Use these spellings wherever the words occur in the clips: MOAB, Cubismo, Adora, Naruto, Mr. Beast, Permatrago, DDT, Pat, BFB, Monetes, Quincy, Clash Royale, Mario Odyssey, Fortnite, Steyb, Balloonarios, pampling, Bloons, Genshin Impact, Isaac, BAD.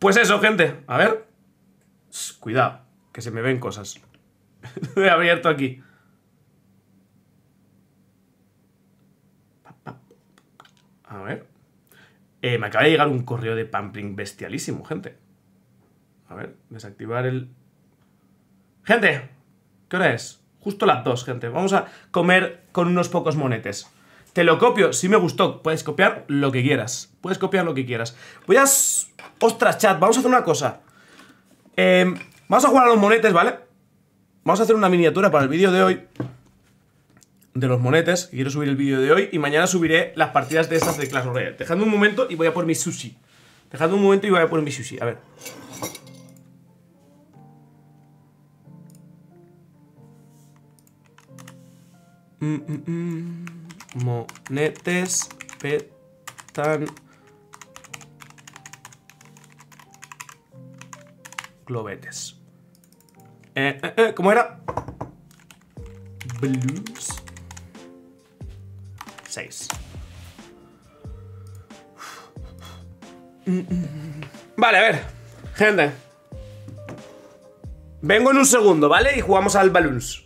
Pues eso, gente. A ver. Cuidado, que se me ven cosas. Lo he abierto aquí. A ver. Me acaba de llegar un correo de pampling bestialísimo, gente. A ver, desactivar el... Gente, ¿qué hora es? Justo las 2, gente. Vamos a comer con unos pocos monetes. Te lo copio, si me gustó. Puedes copiar lo que quieras. Puedes copiar lo que quieras. Voy a... Ostras, chat, vamos a hacer una cosa. Vamos a jugar a los monetes, ¿vale? Vamos a hacer una miniatura para el vídeo de hoy. De los monetes. Quiero subir el vídeo de hoy. Y mañana subiré las partidas de esas de Clash Royale. Dejadme un momento y voy a por mi sushi. Dejadme un momento y voy a por mi sushi. A ver. Monetes petan globetes. ¿Cómo era? Bloons 6. Vale, a ver, gente. Vengo en un segundo, ¿vale? Y jugamos al Balloons.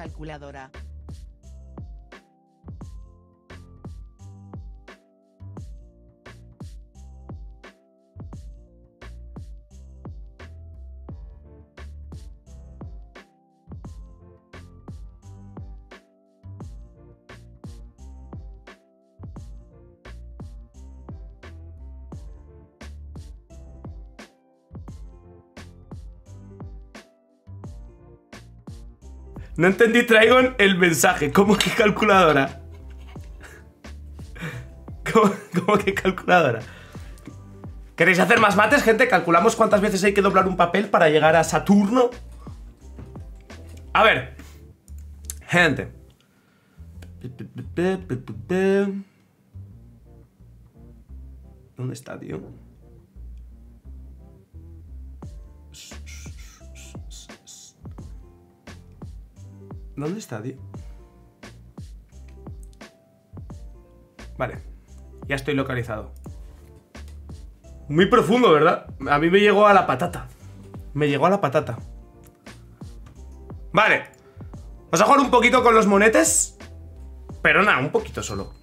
calculadora. No entendí, Trigon, el mensaje. ¿Cómo que calculadora? ¿Cómo que calculadora? ¿Queréis hacer más mates, gente? ¿Calculamos cuántas veces hay que doblar un papel para llegar a Saturno? A ver. Gente. ¿Dónde está, tío? ¿Dónde está, tío? Vale, ya estoy localizado. Muy profundo, ¿verdad? A mí me llegó a la patata. Me llegó a la patata. Vale. Vamos a jugar un poquito con los monetes. Pero nada, un poquito solo.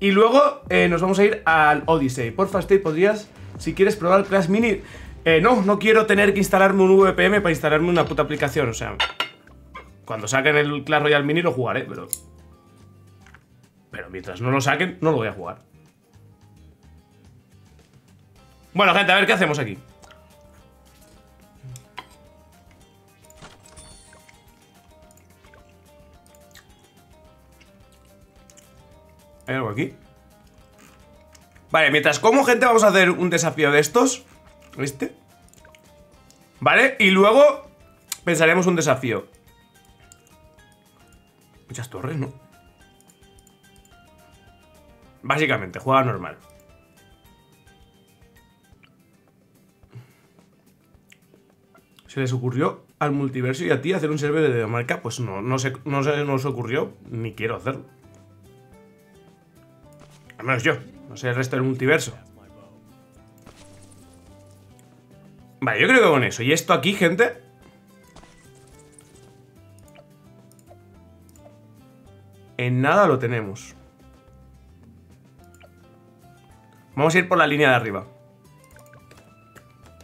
Y luego nos vamos a ir al Odyssey. Porfa, Steve, ¿podrías, si quieres, probar Clash Mini? No, no quiero tener que instalarme un VPN para instalarme una puta aplicación, o sea... Cuando saquen el Clash Royale Mini lo jugaré, pero... Pero mientras no lo saquen, no lo voy a jugar. Bueno, gente, a ver qué hacemos aquí. ¿Hay algo aquí? Vale, mientras como, gente, vamos a hacer un desafío de estos. ¿Viste? Vale, y luego pensaremos un desafío. Muchas torres, ¿no? Básicamente, juega normal. ¿Se les ocurrió al multiverso y a ti hacer un server de marca? Pues no, no se nos ocurrió, ni quiero hacerlo. Al menos yo, no sé el resto del multiverso. Vale, yo creo que con eso. Y esto aquí, gente... En nada lo tenemos. Vamos a ir por la línea de arriba.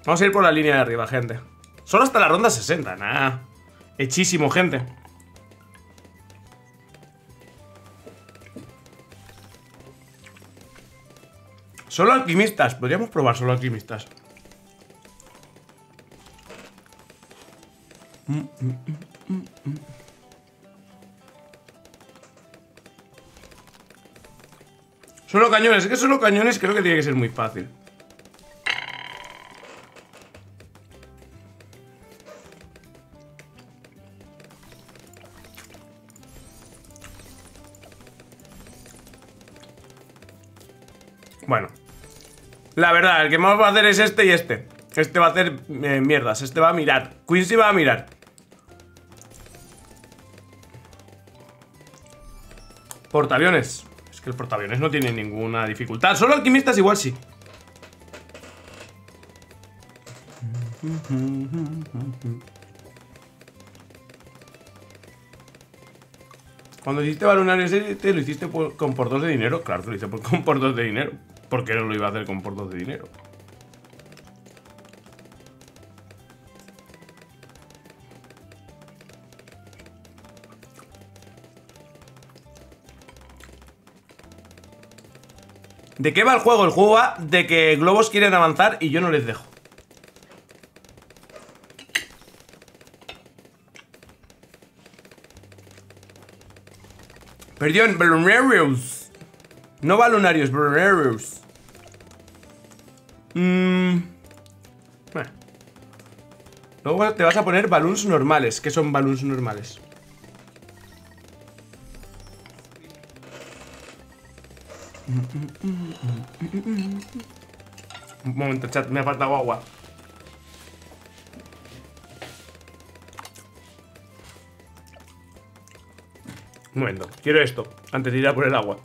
Vamos a ir por la línea de arriba, gente. Solo hasta la ronda 60, nah. Hechísimo, gente. Solo alquimistas, podríamos probar solo alquimistas. Solo cañones, es que solo cañones creo que tiene que ser muy fácil. Bueno. La verdad, el que más va a hacer es este y este. Este va a hacer mierdas, este va a mirar. Quincy va a mirar. Portaaviones. Que el portaaviones no tiene ninguna dificultad. Solo alquimistas igual sí. Cuando hiciste Balloonarios, ¿te lo hiciste con por 2 de dinero? Claro, lo hice con por 2 de dinero. ¿Por qué no lo iba a hacer con por 2 de dinero? ¿De qué va el juego? El juego va de que globos quieren avanzar y yo no les dejo. Perdón, Balloonarios. No Balloonarios, Balloonarios. Bueno. Luego te vas a poner Balloons normales. ¿Qué son Balloons normales? Un momento, chat, me ha faltado agua. Un momento, quiero esto antes de ir a por el agua.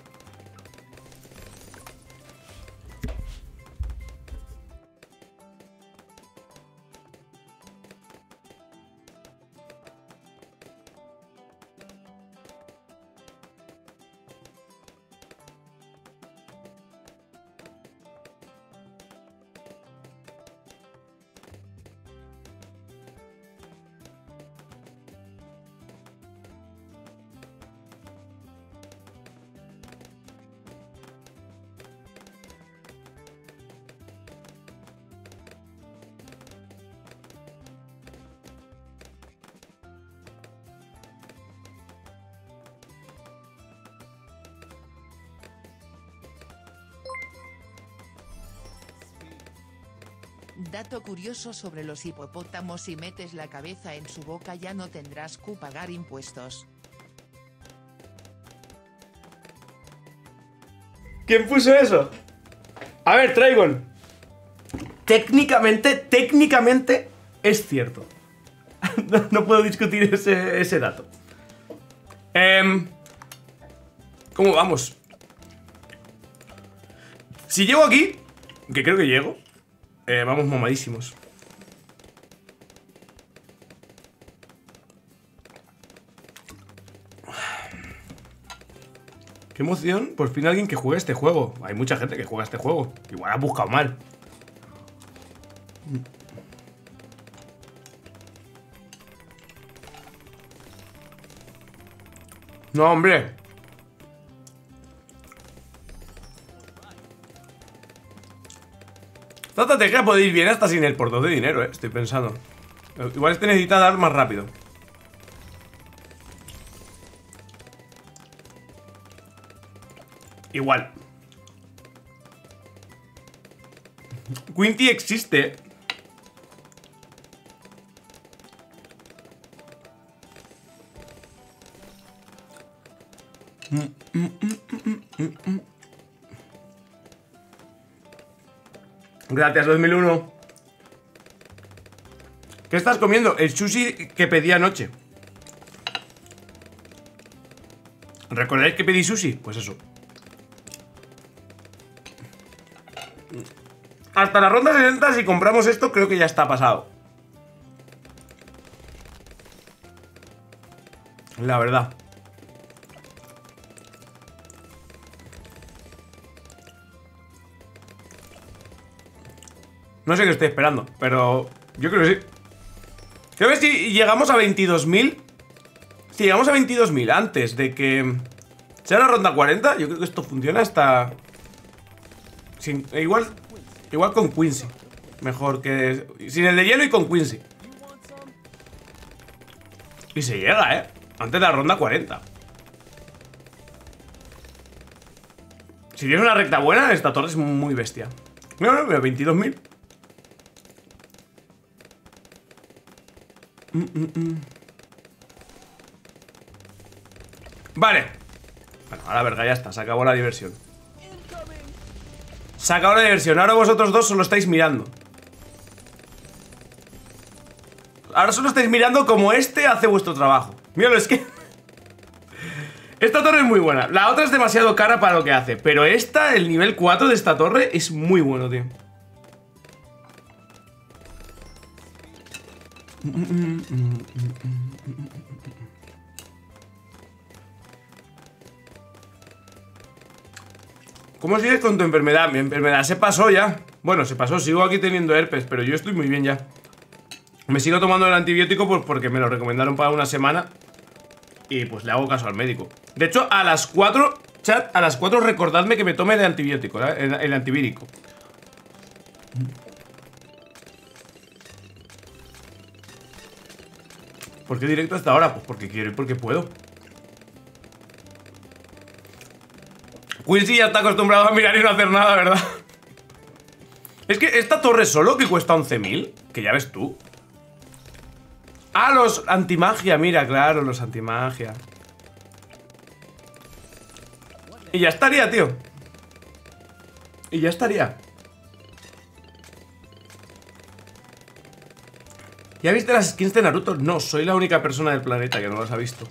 dato curioso sobre los hipopótamos: si metes la cabeza en su boca ya no tendrás que pagar impuestos. ¿Quién puso eso? A ver, Trigon. Técnicamente es cierto. No puedo discutir ese dato. ¿Cómo vamos? Si llego aquí, que creo que llego, vamos mamadísimos. Qué emoción, por fin alguien que juegue este juego. Hay mucha gente que juega este juego. Igual ha buscado mal. No, hombre. Esta estrategia puede ir bien hasta sin el portón de dinero, estoy pensando. Igual este necesita dar más rápido. Igual. Quincy existe. Gracias, 2001. ¿Qué estás comiendo? El sushi que pedí anoche. ¿Recordáis que pedí sushi? Pues eso. Hasta la ronda 60, si compramos esto, creo que ya está pasado. La verdad. No sé qué estoy esperando, pero yo creo que sí. Creo que si llegamos a 22.000, si llegamos a 22.000 antes de que sea la ronda 40, yo creo que esto funciona hasta... Sin... Igual con Quincy. Mejor que... Sin el de hielo y con Quincy. Y se llega, ¿eh? Antes de la ronda 40. Si tienes una recta buena, esta torre es muy bestia. Mira, 22.000. Vale. Bueno, a la verga, ya está. Se acabó la diversión. Se acabó la diversión, ahora vosotros dos solo estáis mirando. Ahora solo estáis mirando como este hace vuestro trabajo. Míralo, es que... Esta torre es muy buena, la otra es demasiado cara para lo que hace. Pero esta, el nivel 4 de esta torre es muy bueno, tío. ¿Cómo sigues con tu enfermedad? Mi enfermedad se pasó ya. Bueno, se pasó, sigo aquí teniendo herpes, pero yo estoy muy bien ya. Me sigo tomando el antibiótico pues porque me lo recomendaron para una semana. Y pues le hago caso al médico. De hecho, a las 4, chat, a las 4 recordadme que me tome el antibiótico, el antivírico. ¿Por qué directo hasta ahora? Pues porque quiero y porque puedo. Quincy ya está acostumbrado a mirar y no hacer nada, ¿verdad? Es que esta torre solo que cuesta 11.000, que ya ves tú. Ah, los antimagia, mira, claro, los antimagia. Y ya estaría, tío. Y ya estaría. ¿Ya viste las skins de Naruto? No, soy la única persona del planeta que no las ha visto.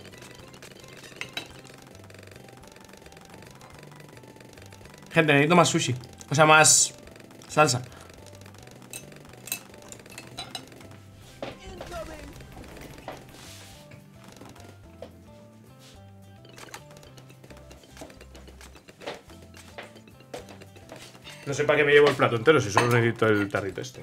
Gente, necesito más sushi. O sea, más salsa. No sé para qué me llevo el plato entero si solo necesito el tarrito este.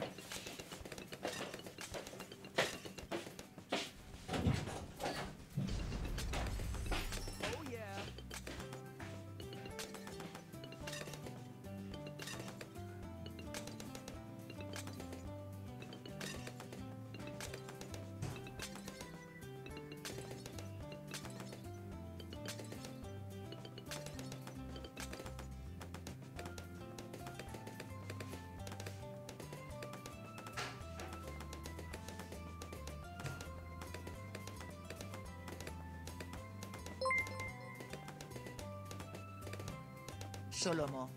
Solomo.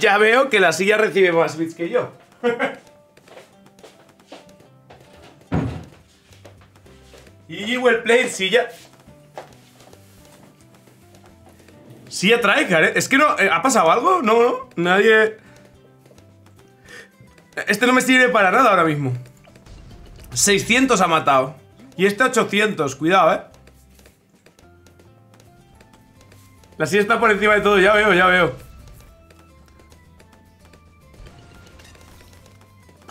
Ya veo que la silla recibe más bits que yo. Y well played, silla. Silla tryhard, ¿eh? Es que no... ¿Ha pasado algo? No, no. Nadie... Este no me sirve para nada ahora mismo. 600 ha matado. Y este 800. Cuidado, ¿eh? La silla está por encima de todo. Ya veo, ya veo.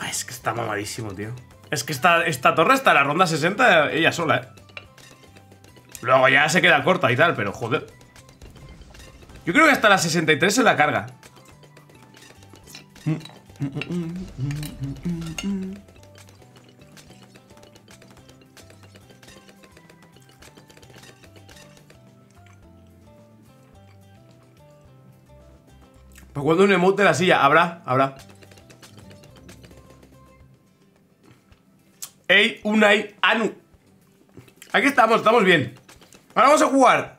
Es que está mamadísimo, tío. Es que esta torre está en la ronda 60 ella sola, ¿eh? Luego ya se queda corta y tal, pero joder. Yo creo que hasta la 63 se la carga. ¿Para cuándo un emote de la silla? Habrá, habrá. Ey, Unai, Anu. Aquí estamos, estamos bien. Ahora vamos a jugar.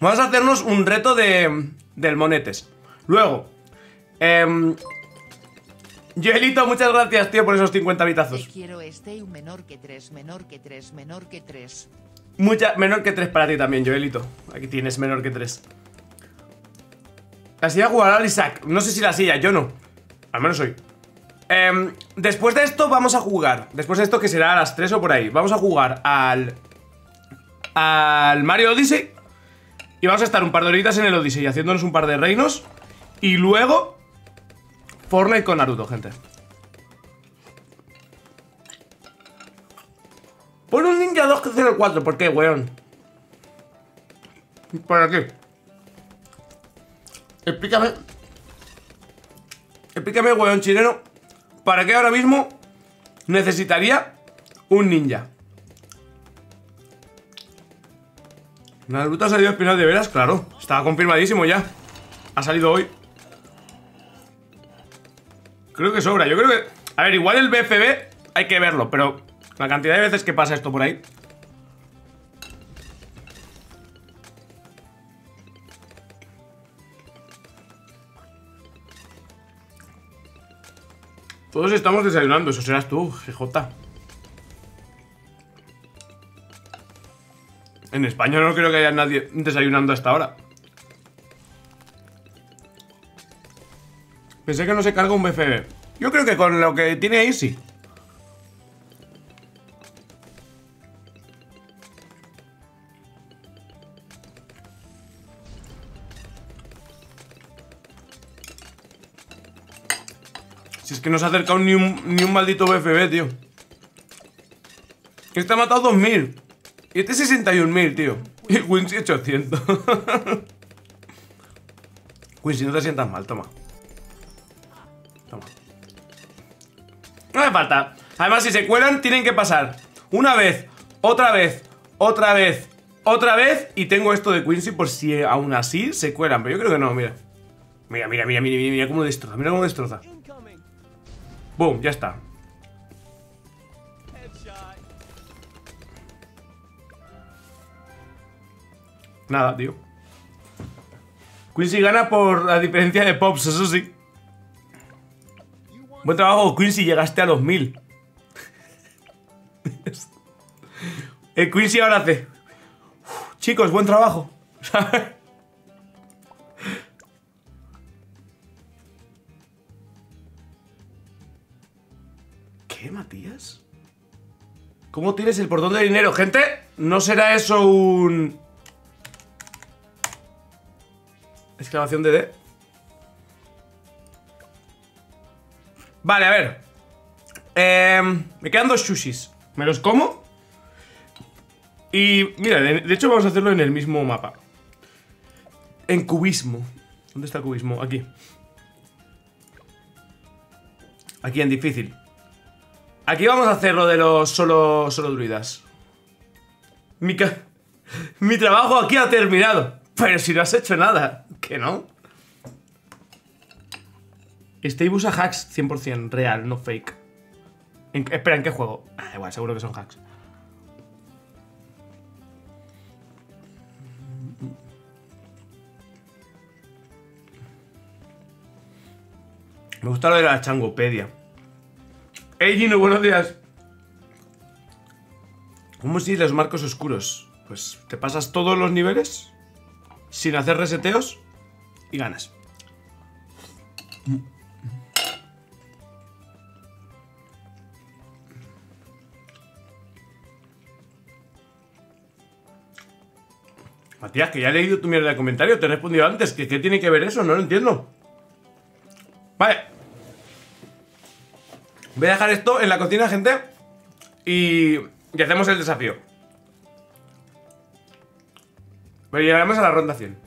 Vamos a hacernos un reto del Monetes. Luego Joelito, muchas gracias, tío, por esos 50 bitazos. Quiero este y menor que 3, menor que 3, menor que 3. Menor que 3 para ti también, Joelito. Aquí tienes menor que 3. La silla jugará al Isaac. No sé si la silla, yo no. Al menos hoy. Después de esto vamos a jugar. Después de esto, que será a las 3 o por ahí, vamos a jugar al Mario Odyssey. Y vamos a estar un par de horitas en el Odyssey haciéndonos un par de reinos. Y luego Fortnite con Naruto, gente. Pon un Ninja 204. ¿Por qué, weón? ¿Para qué? Explícame. Explícame, weón chileno. ¿Para qué ahora mismo necesitaría un ninja? Naruto ha salido al final de veras, claro. Estaba confirmadísimo ya. Ha salido hoy. Creo que sobra, yo creo que... A ver, igual el BFB hay que verlo, pero la cantidad de veces que pasa esto por ahí... Todos estamos desayunando, eso serás tú, GJ. En España no creo que haya nadie desayunando hasta ahora. Pensé que no se carga un BFB. Yo creo que con lo que tiene ahí sí. Que no se ha acercado ni un maldito BFB, tío. Este ha matado 2000. Y este 61.000, tío. Y Quincy 800. Quincy, no te sientas mal, toma. Toma. No me falta. Además, si se cuelan, tienen que pasar una vez, otra vez, otra vez, otra vez. Y tengo esto de Quincy por si aún así se cuelan. Pero yo creo que no, mira. Mira, mira, mira, mira, mira cómo destroza. Mira cómo destroza. Boom, ya está. Nada, tío. Quincy gana por la diferencia de pops, eso sí. Buen trabajo, Quincy, llegaste a los 1000. El Quincy ahora hace... Chicos, buen trabajo. Matías, ¿cómo tienes el portón de dinero, gente? ¿No será eso un... exclamación DD? Vale, a ver, me quedan 2 sushis. Me los como. Y mira, de hecho vamos a hacerlo en el mismo mapa. En Cubismo. ¿Dónde está Cubismo? Aquí. Aquí en difícil. Aquí vamos a hacer lo de los solo druidas. Mi trabajo aquí ha terminado. Pero si no has hecho nada, ¿que no? Steve usa hacks 100%, real, no fake. Espera, ¿en qué juego? Ah, igual, seguro que son hacks. Me gusta lo de la changopedia. Hey, Gino, buenos días. ¿Cómo si los marcos oscuros? Pues te pasas todos los niveles sin hacer reseteos y ganas. Matías, que ya he leído tu mierda de comentario, te he respondido antes. ¿Qué tiene que ver eso? No lo entiendo. Vale. Voy a dejar esto en la cocina, gente, y hacemos el desafío. Pero llegaremos a la ronda 100.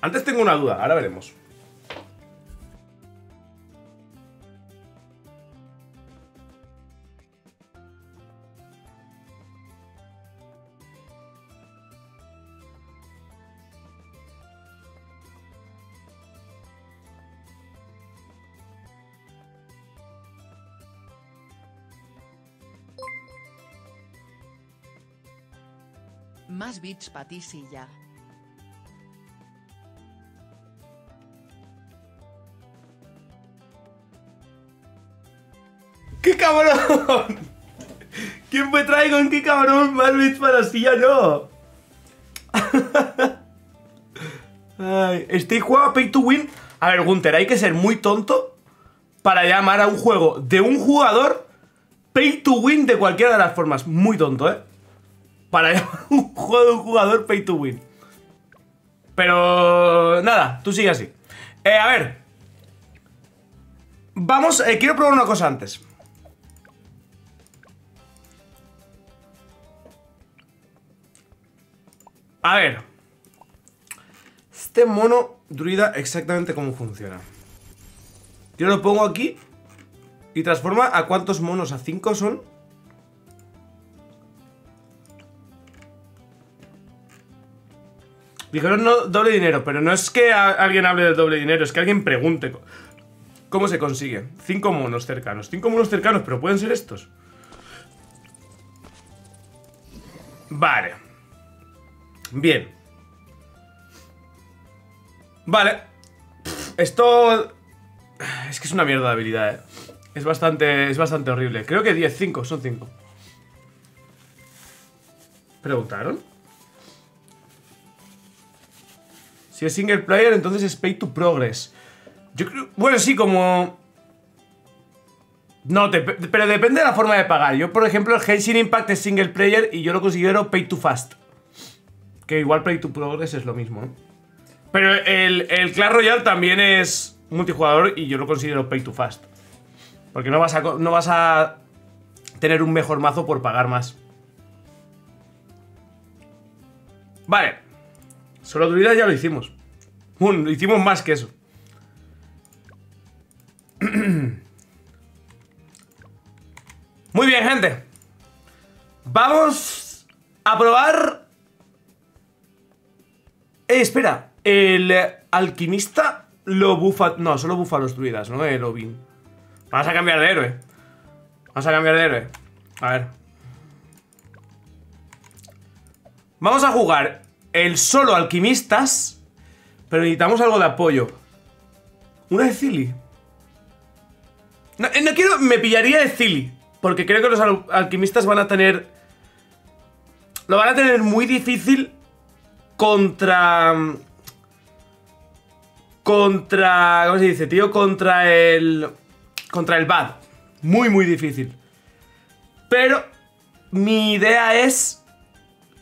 Antes tengo una duda, ahora veremos. Más bits para ti, sí, ya. ¡Qué cabrón! ¿Quién me trae con qué cabrón? Más bits para sí, ya no. Estoy jugando a Pay to Win. A ver, Gunter, hay que ser muy tonto para llamar a un juego de un jugador Pay to Win de cualquiera de las formas. Muy tonto, ¿eh? Para llamar un juego de un jugador pay to win. Pero nada, tú sigue así. A ver. Vamos, quiero probar una cosa antes. A ver. Este mono druida exactamente cómo funciona. Yo lo pongo aquí y transforma a cuántos monos, a 5 son. Dijeron no, doble dinero, pero no es que alguien hable del doble dinero, es que alguien pregunte cómo se consigue. 5 monos cercanos. 5 monos cercanos, pero pueden ser estos. Vale. Bien. Vale. Esto... es que es una mierda de habilidad, eh. Es bastante horrible. Creo que 10, 5, son 5. ¿Preguntaron? Si es single player, entonces es pay to progress. Yo creo... bueno, sí, como... no, pero depende de la forma de pagar. Yo, por ejemplo, el Genshin Impact es single player y yo lo considero pay to fast. Que igual pay to progress es lo mismo, ¿eh? Pero el Clash Royale también es multijugador y yo lo considero pay to fast. Porque no vas a tener un mejor mazo por pagar más. Vale. Solo druida ya lo hicimos. Bueno, hicimos más que eso. Muy bien, gente. Vamos a probar... espera. El alquimista lo bufa... no, solo bufa a los druidas, ¿no? El Ovin. Vamos a cambiar de héroe. Vamos a cambiar de héroe. A ver. Vamos a jugar... el solo alquimistas. Pero necesitamos algo de apoyo. Una de Zilli. No quiero... me pillaría de Zilli, porque creo que los alquimistas van a tener... lo van a tener muy difícil Contra... ¿cómo se dice, tío? Contra el BAD. Muy, muy difícil. Pero mi idea es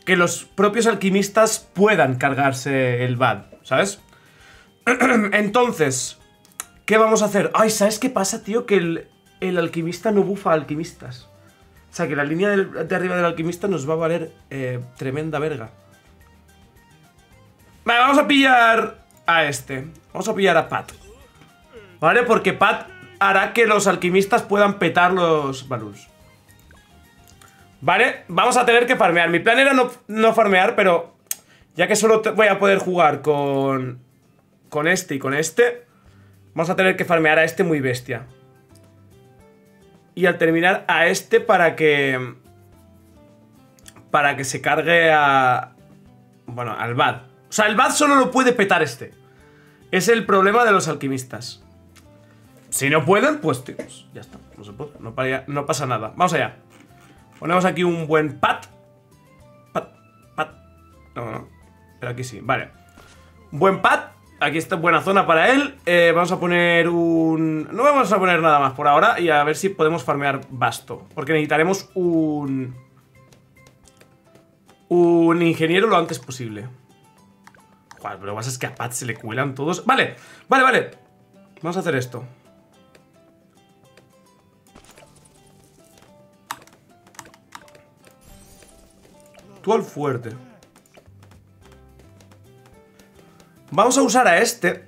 que los propios alquimistas puedan cargarse el BAD, ¿sabes? Entonces, ¿qué vamos a hacer? Ay, ¿sabes qué pasa, tío? Que el alquimista no bufa a alquimistas. O sea, que la línea de arriba del alquimista nos va a valer tremenda verga. Vale, vamos a pillar a este. Vamos a pillar a Pat. ¿Vale? Porque Pat hará que los alquimistas puedan petar los balloons. ¿Vale? Vamos a tener que farmear. Mi plan era no farmear, pero ya que solo voy a poder jugar con este y con este, vamos a tener que farmear a este muy bestia. Y al terminar a este para que se cargue a... bueno, al BAD. O sea, el BAD solo lo puede petar este. Es el problema de los alquimistas. Si no pueden, pues tíos, ya está. No se puede, no pasa nada. Vamos allá. Ponemos aquí un buen pat. No. Pero aquí sí, vale. Buen pat. Aquí está buena zona para él. Vamos a poner un... no vamos a poner nada más por ahora. Y a ver si podemos farmear basto. Porque necesitaremos un ingeniero lo antes posible. Joder, pero lo que pasa es que a Pat se le cuelan todos. Vale, vale, vale. Vamos a hacer esto. Tú al fuerte. Vamos a usar a este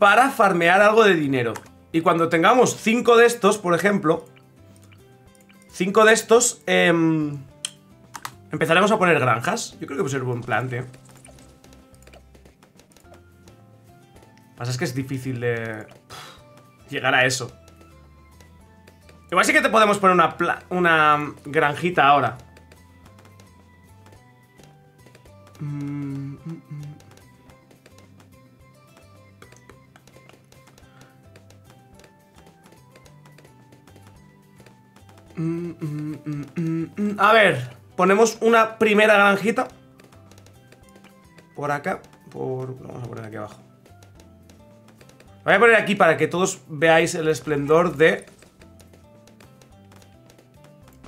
para farmear algo de dinero. Y cuando tengamos 5 de estos, por ejemplo, 5 de estos, empezaremos a poner granjas. Yo creo que puede ser un buen plan, tío. Pasa es que es difícil de llegar a eso. Igual sí que te podemos poner una granjita ahora. A ver, ponemos una primera granjita. Por acá, lo vamos a poner aquí abajo. Voy a poner aquí para que todos veáis el esplendor de...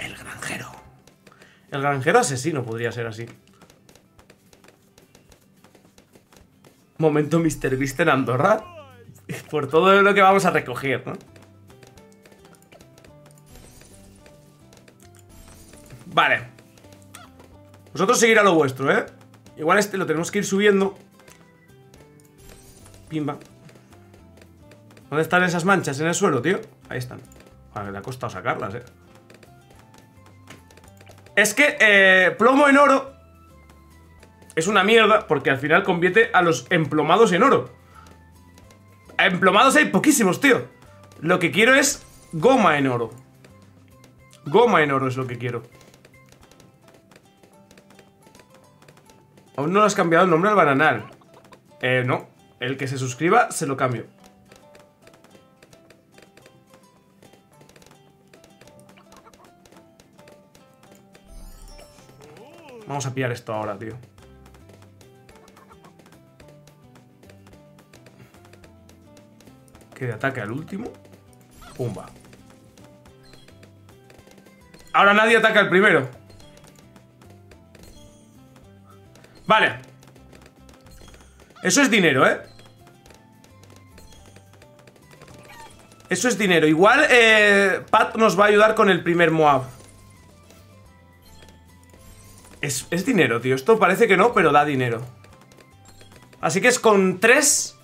el granjero. El granjero asesino podría ser así. Momento Mr. Beast en Andorra. Por todo lo que vamos a recoger, ¿no? Vale. Vosotros seguir a lo vuestro, ¿eh? Igual este lo tenemos que ir subiendo. Pimba. ¿Dónde están esas manchas en el suelo, tío? Ahí están. Joder, que te ha costado sacarlas, eh. Es que plomo en oro es una mierda, porque al final convierte a los emplomados en oro. Emplomados hay poquísimos, tío. Lo que quiero es goma en oro. Goma en oro es lo que quiero. Aún no lo has cambiado el nombre al bananal. No. El que se suscriba se lo cambio. Vamos a pillar esto ahora, tío. Que de ataque al último. Pumba. Ahora nadie ataca al primero. Vale. Eso es dinero, ¿eh? Eso es dinero. Igual Pat nos va a ayudar con el primer MOAB. Es dinero, tío. Esto parece que no, pero da dinero. Así que es con 3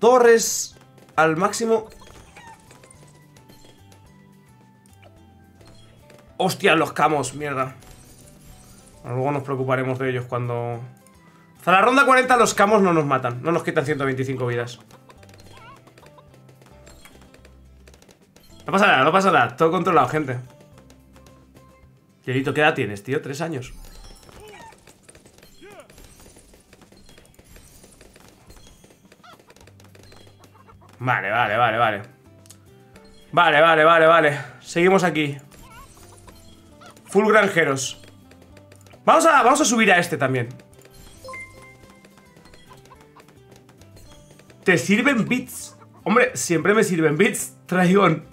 torres al máximo. Hostia, los camos, mierda. Bueno, luego nos preocuparemos de ellos cuando... hasta la ronda 40 los camos no nos matan. No nos quitan 125 vidas. No pasa nada, no pasa nada. Todo controlado, gente. Yerito, ¿qué edad tienes, tío? 3 años. Vale, vale, vale, vale. Vale, vale, vale, vale. Seguimos aquí. Full granjeros. Vamos a subir a este también. ¿Te sirven bits? Hombre, siempre me sirven bits, Traigón.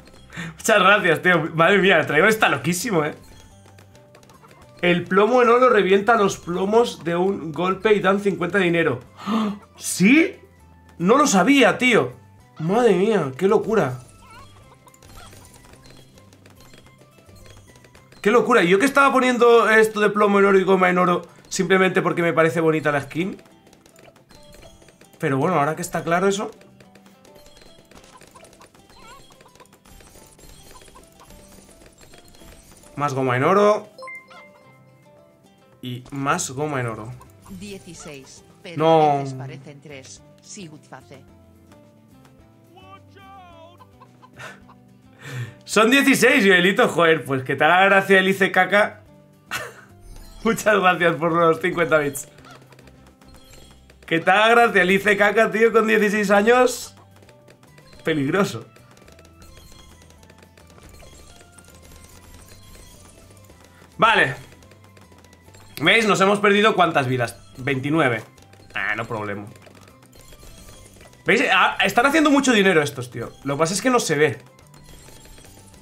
Muchas gracias, tío. Madre mía, el Traigón está loquísimo, eh. El plomo en oro revienta los plomos de un golpe y dan 50 de dinero. ¿Sí? No lo sabía, tío. Madre mía, qué locura. Qué locura. ¿Y yo que estaba poniendo esto de plomo en oro y goma en oro simplemente porque me parece bonita la skin? Pero bueno, ahora que está claro eso... Más goma en oro. Y más goma en oro. 16. No. Son 16, Joelito. Joder, pues que te haga gracia el IC caca. Muchas gracias por los 50 bits. Que te haga gracia el IC caca, tío, con 16 años. Peligroso. Vale. ¿Veis? Nos hemos perdido ¿cuántas vidas? 29. Ah, no problema. ¿Veis? Ah, están haciendo mucho dinero estos, tío. Lo que pasa es que no se ve.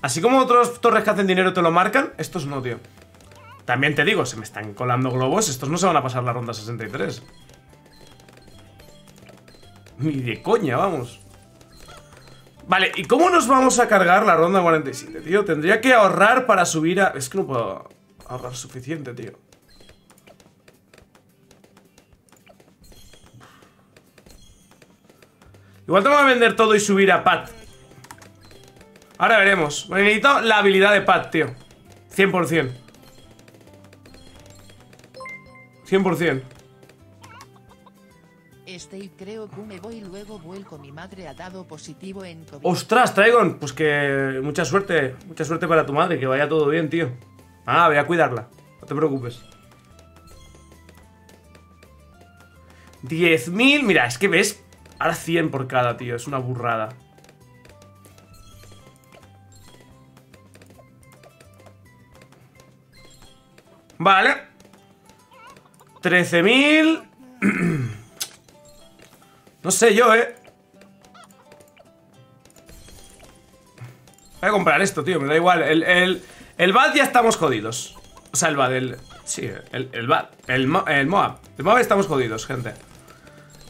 Así como otros torres que hacen dinero te lo marcan, estos no, tío. También te digo, se me están colando globos. Estos no se van a pasar la ronda 63. Ni de coña, vamos. Vale, ¿y cómo nos vamos a cargar la ronda 47, tío? Tendría que ahorrar para subir a... Es que no puedo ahorrar suficiente, tío. Igual tengo que vender todo y subir a Pat. Ahora veremos. Bueno, necesito la habilidad de Pat, tío. 100%. 100%. Este, creo que me voy y luego vuelco. Mi madre ha dado positivo en COVID. ¡Ostras, Trigon! Pues que mucha suerte. Mucha suerte para tu madre. Que vaya todo bien, tío. Ah, voy a cuidarla. No te preocupes. 10.000. Mira, es que ves... Ahora 100 por cada, tío. Es una burrada. Vale. 13.000. No sé yo, Voy a comprar esto, tío. Me da igual. El BAD ya estamos jodidos. O sea, el BAD. Sí, el BAD. El MOAB. El MOAB estamos jodidos, gente.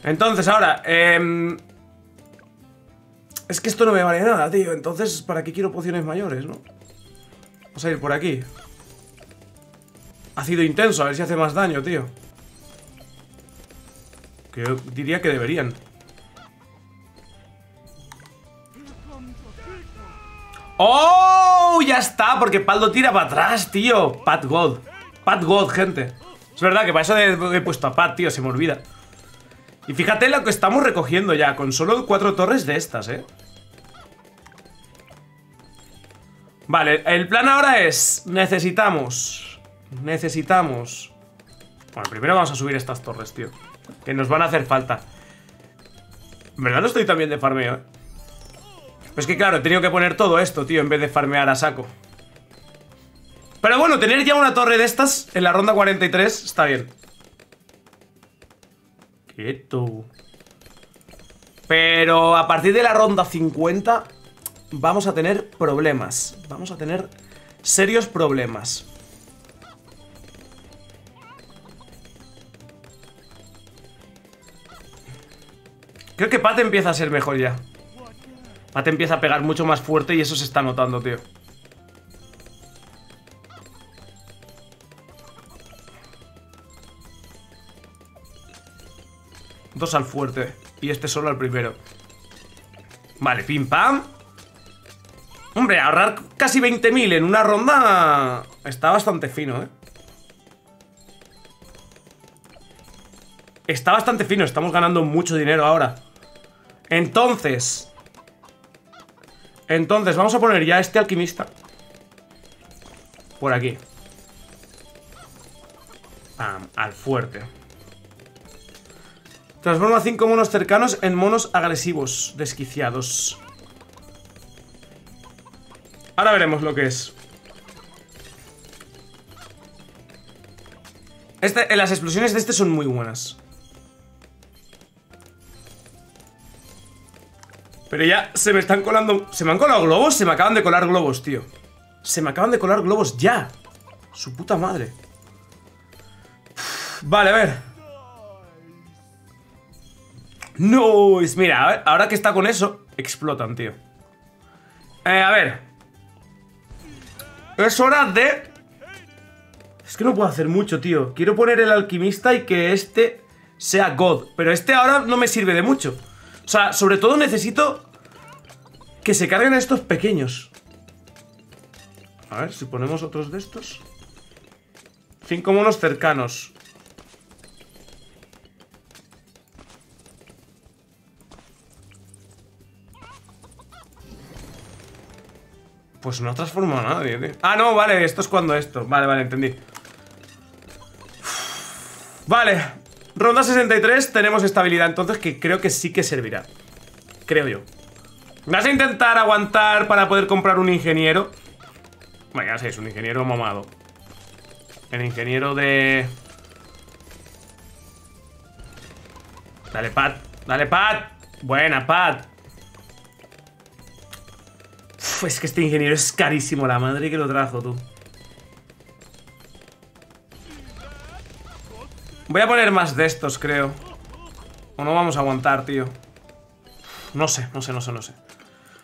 Entonces, ahora, es que esto no me vale nada, tío. Entonces, ¿para qué quiero pociones mayores, no? Vamos a ir por aquí. Ha sido intenso, a ver si hace más daño, tío. Que yo diría que deberían. ¡Oh! Ya está, porque Pat lo tira para atrás, tío. Pat God. Pat God, gente. Es verdad que para eso he puesto a Pat, tío, se me olvida. Y fíjate lo que estamos recogiendo ya, con solo 4 torres de estas, Vale, el plan ahora es... Necesitamos... Bueno, primero vamos a subir estas torres, tío. Que nos van a hacer falta. En verdad no estoy tan bien de farmeo, Pues es que claro, he tenido que poner todo esto, tío, en vez de farmear a saco. Pero bueno, tener ya una torre de estas en la ronda 43 está bien. Quieto. Pero a partir de la ronda 50 vamos a tener problemas. Vamos a tener serios problemas. Creo que Pat empieza a ser mejor ya. Pat empieza a pegar mucho más fuerte y eso se está notando, tío. Dos al fuerte. Y este solo al primero. Vale, pim pam. Hombre, ahorrar casi 20.000 en una ronda está bastante fino, Está bastante fino, estamos ganando mucho dinero ahora. Entonces, vamos a poner ya este alquimista por aquí. Pam, al fuerte. Transforma 5 monos cercanos en monos agresivos, desquiciados. Ahora veremos lo que es. Las explosiones de este son muy buenas. Pero ya se me están colando... ¿Se me han colado globos? Se me acaban de colar globos, tío. Se me acaban de colar globos ya. Su puta madre. Vale, a ver. No, mira, ahora que está con eso, explotan, tío. A ver. Es hora de... Es que no puedo hacer mucho, tío. Quiero poner el alquimista y que este sea God. Pero este ahora no me sirve de mucho. O sea, sobre todo necesito que se carguen estos pequeños. A ver si ponemos otros de estos. 5 monos cercanos. Pues no transforma a nadie, tío. Ah, no, vale, esto es cuando esto. Vale, vale, entendí. Vale, ronda 63 tenemos esta habilidad, entonces que creo que sí que servirá. Creo yo. Vas a intentar aguantar para poder comprar un ingeniero. Bueno, ya sabéis, un ingeniero mamado. El ingeniero de... Dale, Pat. Dale, Pat. Buena, Pat. Uf, es que este ingeniero es carísimo. La madre que lo trajo, tú. Voy a poner más de estos, creo. O no vamos a aguantar, tío. No sé, no sé, no sé, no sé.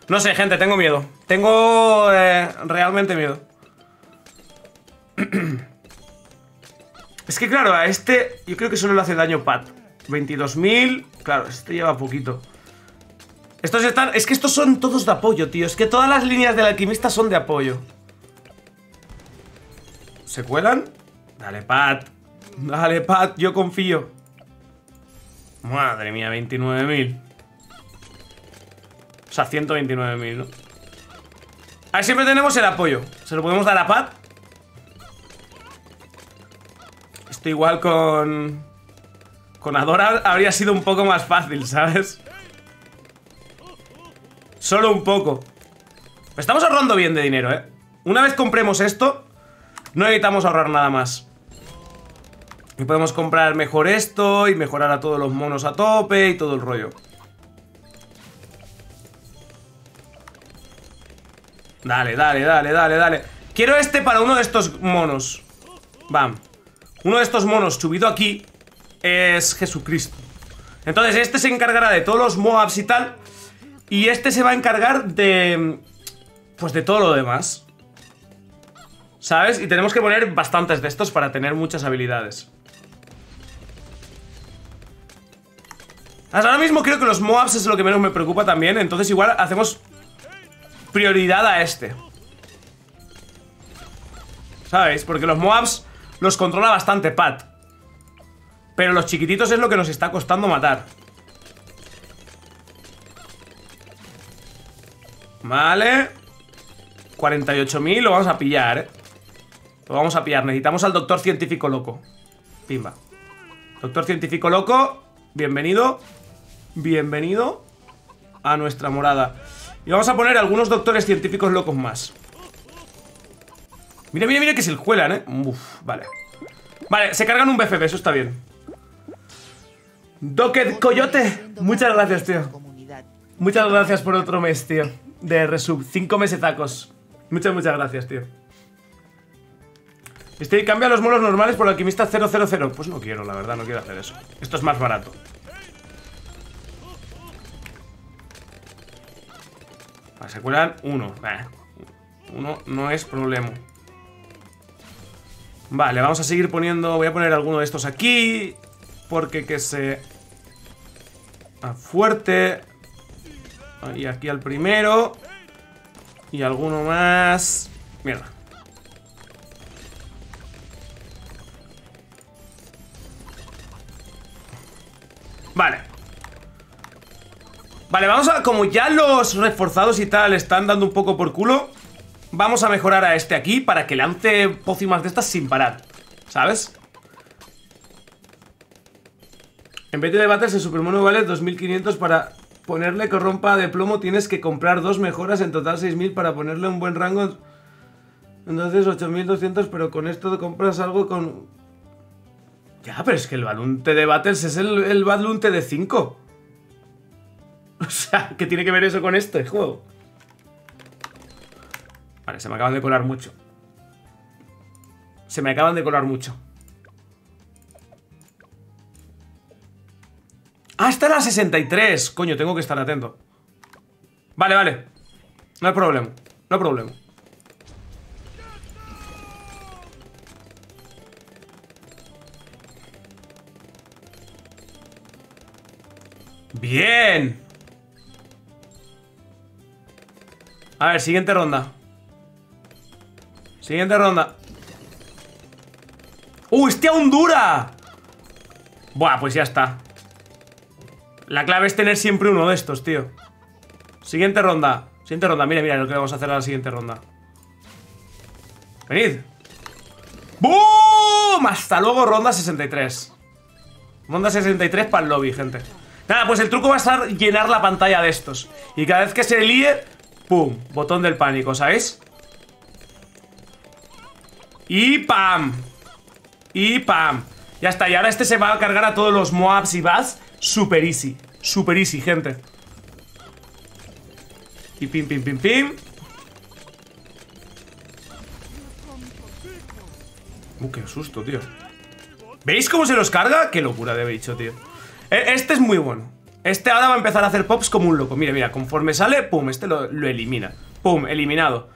No sé, gente, tengo miedo. Tengo realmente miedo. Es que claro, a este yo creo que solo le hace daño Pat. 22.000, claro, este lleva poquito. Estos están... Es que estos son todos de apoyo, tío. Es que todas las líneas del alquimista son de apoyo. ¿Se cuelan? Dale, Pat. Dale, Pat, yo confío. Madre mía, 29.000. O sea, 129.000, ¿no? Ahí siempre tenemos el apoyo. ¿Se lo podemos dar a Pat? Esto igual con... Con Adora habría sido un poco más fácil, ¿sabes? Solo un poco. Estamos ahorrando bien de dinero, ¿eh? Una vez compremos esto, no necesitamos ahorrar nada más. Y podemos comprar mejor esto y mejorar a todos los monos a tope y todo el rollo. Dale, dale, dale, dale, dale. Quiero este para uno de estos monos. Bam. Uno de estos monos subido aquí es Jesucristo. Entonces este se encargará de todos los MOABs y tal. Y este se va a encargar de... Pues de todo lo demás, ¿sabes? Y tenemos que poner bastantes de estos para tener muchas habilidades. Hasta ahora mismo creo que los MOABs es lo que menos me preocupa también. Entonces igual hacemos prioridad a este, ¿sabéis? Porque los MOABs los controla bastante Pat. Pero los chiquititos es lo que nos está costando matar. Vale. 48.000, lo vamos a pillar, ¿eh? Lo vamos a pillar. Necesitamos al doctor científico loco. Pimba. Doctor científico loco, bienvenido. Bienvenido a nuestra morada. Y vamos a poner algunos doctores científicos locos más. Mira, mira, mira que se el cuelan, ¿eh? Uf, vale. Vale, se cargan un BFB, eso está bien. Docket Coyote, muchas gracias, tío. Muchas gracias por otro mes, tío. De resub, 5 meses tacos. Muchas, muchas gracias, tío. Este cambia los monos normales por alquimista 000. Pues no quiero, la verdad, no quiero hacer eso. Esto es más barato. Vale, se cuelan uno. Uno no es problema. Vale, vamos a seguir poniendo... Voy a poner alguno de estos aquí. Porque que se... A fuerte. Y aquí al primero. Y alguno más. Mierda. Vale. Vale, vamos a... Como ya los reforzados y tal están dando un poco por culo, vamos a mejorar a este aquí para que lance pócimas de estas sin parar, ¿sabes? En vez de bates el supermono vale 2.500. Para ponerle corrompa de plomo tienes que comprar dos mejoras, en total 6.000 para ponerle un buen rango. Entonces 8.200, pero con esto compras algo con... Ya, pero es que el balunte de battles es el balunte de 5. O sea, ¿qué tiene que ver eso con este juego? Vale, se me acaban de colar mucho. Se me acaban de colar mucho. ¡Ah, está la 63! Coño, tengo que estar atento. Vale, vale. No hay problema, no hay problema. ¡Bien! A ver, siguiente ronda. Siguiente ronda. ¡Uh, este aún dura! Buah, pues ya está. La clave es tener siempre uno de estos, tío. Siguiente ronda. Siguiente ronda, mira, mira lo que vamos a hacer a la siguiente ronda. Venid. ¡Boom! Hasta luego, ronda 63. Ronda 63 para el lobby, gente. Nada, pues el truco va a ser llenar la pantalla de estos. Y cada vez que se líe, ¡pum! Botón del pánico, ¿sabéis? Y ¡pam! Y ¡pam! Ya está, y ahora este se va a cargar a todos los MOABs y BADs. Super easy. Super easy, gente. Y pim, pim, pim, pim. Qué susto, tío. ¿Veis cómo se los carga? Qué locura de bicho, tío. Este es muy bueno. Este ahora va a empezar a hacer pops como un loco. Mira, mira, conforme sale, pum, este lo elimina. Pum, eliminado.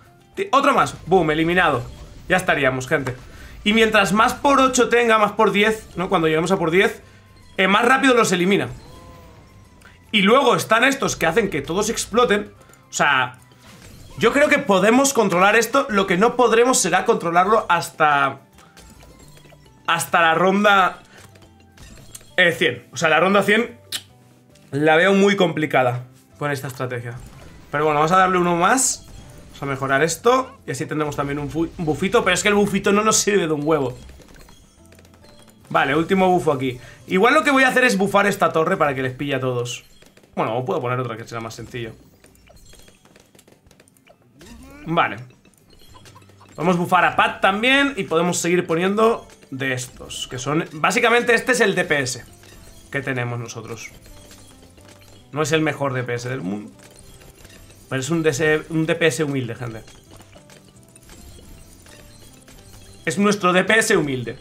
Otro más, pum, eliminado. Ya estaríamos, gente. Y mientras más por 8 tenga, más por 10, ¿no? Cuando lleguemos a por 10, más rápido los elimina. Y luego están estos que hacen que todos exploten. O sea, yo creo que podemos controlar esto. Lo que no podremos será controlarlo hasta... hasta la ronda 100. O sea, la ronda 100 la veo muy complicada con esta estrategia. Pero bueno, vamos a darle uno más. Vamos a mejorar esto. Y así tendremos también un bufito. Pero es que el bufito no nos sirve de un huevo. Vale, último bufo aquí. Igual lo que voy a hacer es bufar esta torre para que les pille a todos. Bueno, puedo poner otra que será más sencillo. Vale. Podemos bufar a Pat también. Y podemos seguir poniendo... de estos, que son... básicamente este es el DPS que tenemos nosotros. No es el mejor DPS del mundo, pero es un DPS humilde, gente. Es nuestro DPS humilde.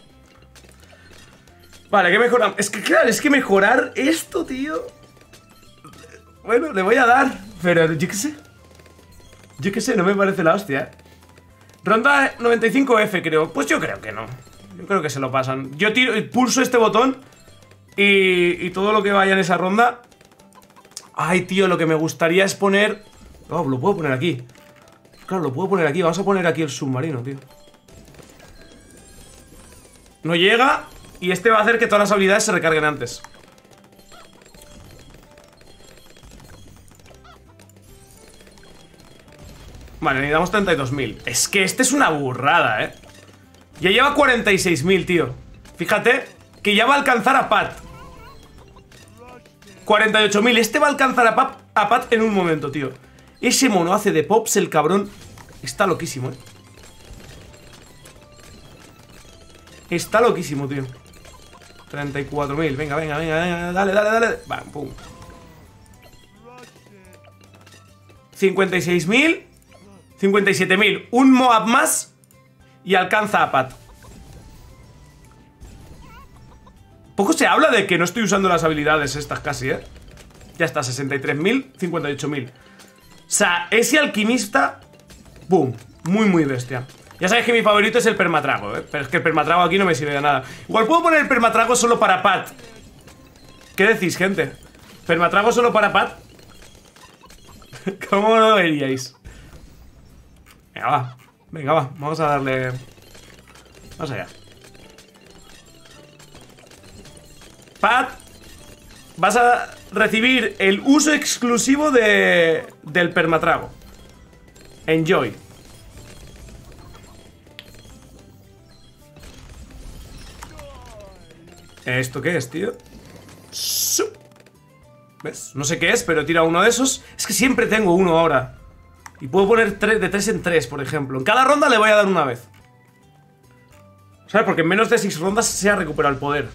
Vale, ¿qué mejoramos? Es que claro, es que mejorar esto, tío... bueno, le voy a dar, pero yo qué sé. Yo qué sé, no me parece la hostia, ¿eh? Ronda 95F, creo. Pues yo creo que no. Yo creo que se lo pasan. Yo tiro, pulso este botón y todo lo que vaya en esa ronda. Ay, tío, lo que me gustaría es poner... oh, lo puedo poner aquí. Claro, lo puedo poner aquí. Vamos a poner aquí el submarino, tío. No llega. Y este va a hacer que todas las habilidades se recarguen antes. Vale, necesitamos 32.000. Es que este es una burrada, eh. Ya lleva 46.000, tío. Fíjate que ya va a alcanzar a Pat. 48.000. Este va a alcanzar a Pat en un momento, tío. Ese mono hace de pops, el cabrón. Está loquísimo, eh. Está loquísimo, tío. 34.000. Venga, venga, venga, venga. Dale, dale, dale. Bam, pum. 56.000. 57.000. Un MOAB más. Y alcanza a Pat. Poco se habla de que no estoy usando las habilidades estas casi, ¿eh? Ya está, 63.000, 58.000. O sea, ese alquimista... boom, muy, muy bestia. Ya sabéis que mi favorito es el Permatrago, ¿eh? Pero es que el Permatrago aquí no me sirve de nada. Igual puedo poner el Permatrago solo para Pat. ¿Qué decís, gente? ¿Permatrago solo para Pat? ¿Cómo lo veríais? Venga, va. Venga, va, vamos a darle... vamos allá. Pat, vas a recibir el uso exclusivo del Permatrago. Enjoy. ¿Esto qué es, tío? ¿Ves? No sé qué es, pero tira uno de esos. Es que siempre tengo uno ahora. Y puedo poner de 3 en 3, por ejemplo. En cada ronda le voy a dar una vez. ¿Sabes? Porque en menos de 6 rondas se ha recuperado el poder.